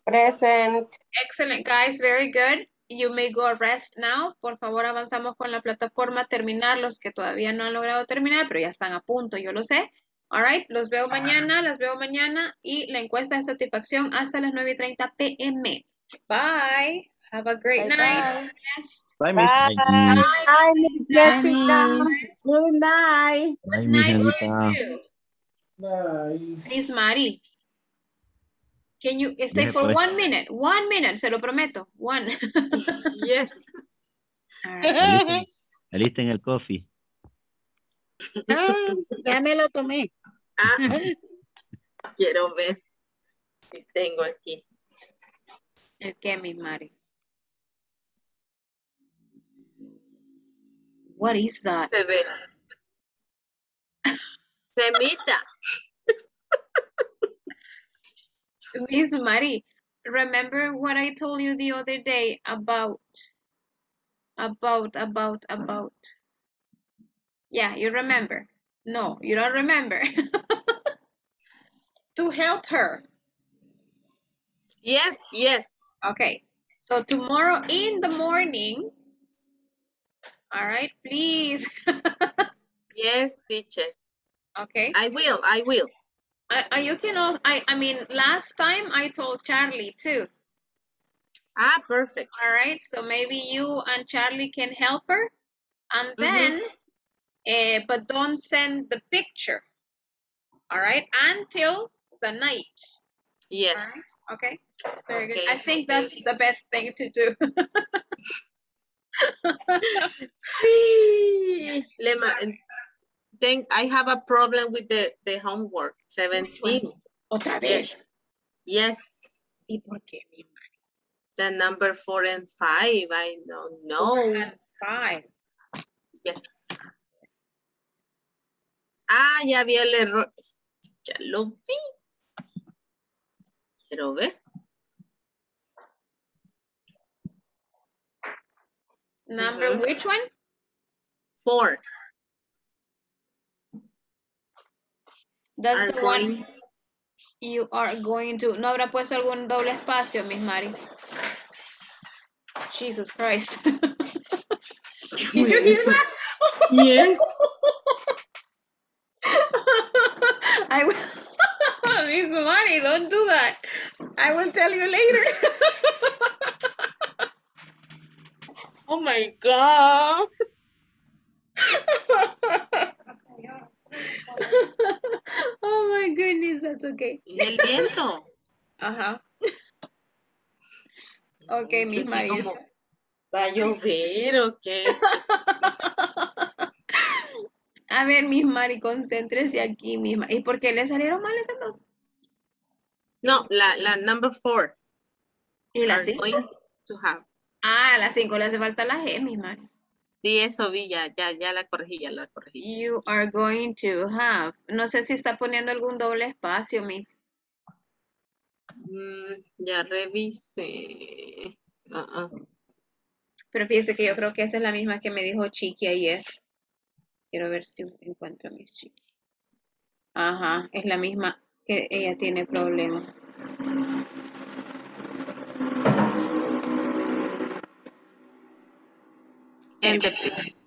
Present. Excellent, guys. Very good. You may go rest now. Por favor, avanzamos con la plataforma. Terminar los que todavía no han logrado terminar, pero ya están a punto, yo lo sé. All right. Los veo mañana. Las veo mañana. Y la encuesta de satisfacción hasta las nueve y treinta p m Bye. Have a great bye night. Bye. Bye, Miss. Bye, Miss Jessica. Good night. Good night, all of you. Bye. Miss Mari, can you stay yeah, for boy. one minute? One minute, se lo prometo. One. Yes. Alisten right. el coffee. Ah, ya me lo tomé. Ah, quiero ver si tengo aquí. ¿El qué, Miss Mari? What is that? Se ve. Semita. Miss Mari, remember what I told you the other day about, about, about, about. Yeah, you remember. No, you don't remember. To help her. Yes, yes. Okay, so tomorrow in the morning, all right, please. Yes, teacher. Okay. I will, I will. I, I, you can all, I, I mean, last time I told Charlie too. Ah, perfect. All right, so maybe you and Charlie can help her. And then, mm-hmm. uh, but don't send the picture, all right, until the night. Yes. Right? Okay, very okay. good. I think that's the best thing to do. Sí. Lema, then I have a problem with the, the homework, seventeen. Otra vez. Yes. ¿Y por qué, mi madre? The number four and five, I don't know. Four and five. Yes. Ah, ya vi el error. Ya lo vi. Quiero ver. Number mm-hmm. which one? Four. That's are the going... one you are going to. No habrá puesto algún doble espacio, Miss Mari. Jesus Christ. Did you hear that? Yes. I will. Miss Mari, don't do that. I will tell you later. Oh my God. Oh my goodness, that's okay. El viento. Ajá. Okay, Miss María. Va a llover, okay. A ver, Miss Mari, concéntrese aquí misma. ¿Y por qué le salieron mal esas dos? No, la, la number four. ¿Y la cinco? Ah, a las cinco le hace falta la G, mi madre. Sí, eso vi, ya, ya, ya la corregí, ya la corregí. You are going to have. No sé si está poniendo algún doble espacio, Miss. Mm, ya revisé. Uh -uh. Pero fíjese que yo creo que esa es la misma que me dijo Chiqui ayer. Quiero ver si encuentro a Miss Chiqui. Ajá, es la misma que ella tiene problemas. And the,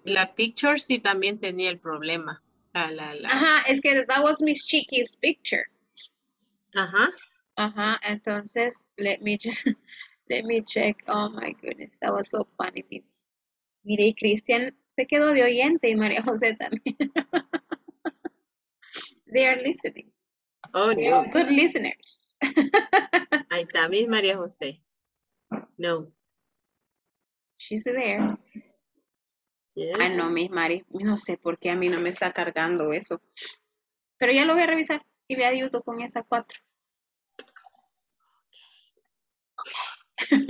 la picture sí también tenía el problema. La, la, la. Ajá, es que that was Miss Chiqui's picture. Ajá. Ajá, entonces, let me just, let me check. Oh my goodness, that was so funny. Miss. Mire, y Cristian se quedó de oyente y María José también. They are listening. Oh, They no. Are good listeners. Ahí está, Miss María José. No. She's there. Yes. Ah, no, Miss Mari, no sé por qué a mí no me está cargando eso. Pero ya lo voy a revisar y le ayudo con esa cuatro. Okay.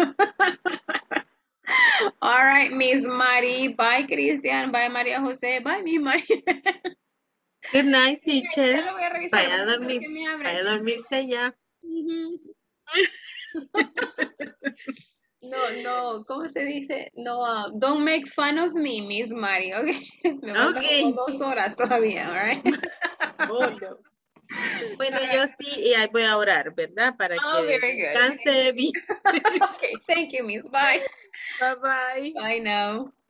All right, Miss Mari. Bye, Cristian. Bye, María José. Bye, Miss Mari. Good night, teacher. Ya lo voy a revisar. Vaya a dormirse, vaya a dormirse ya. Uh-huh. No, no, ¿cómo se dice? No, uh, don't make fun of me, Miss Mari, okay? Me okay. Como dos horas todavía, all right? Oh, no. Bueno, all yo right. sí y voy a orar, ¿verdad? Para oh, que descanse bien. Okay, thank you, Miss. Bye. Bye-bye. Bye now.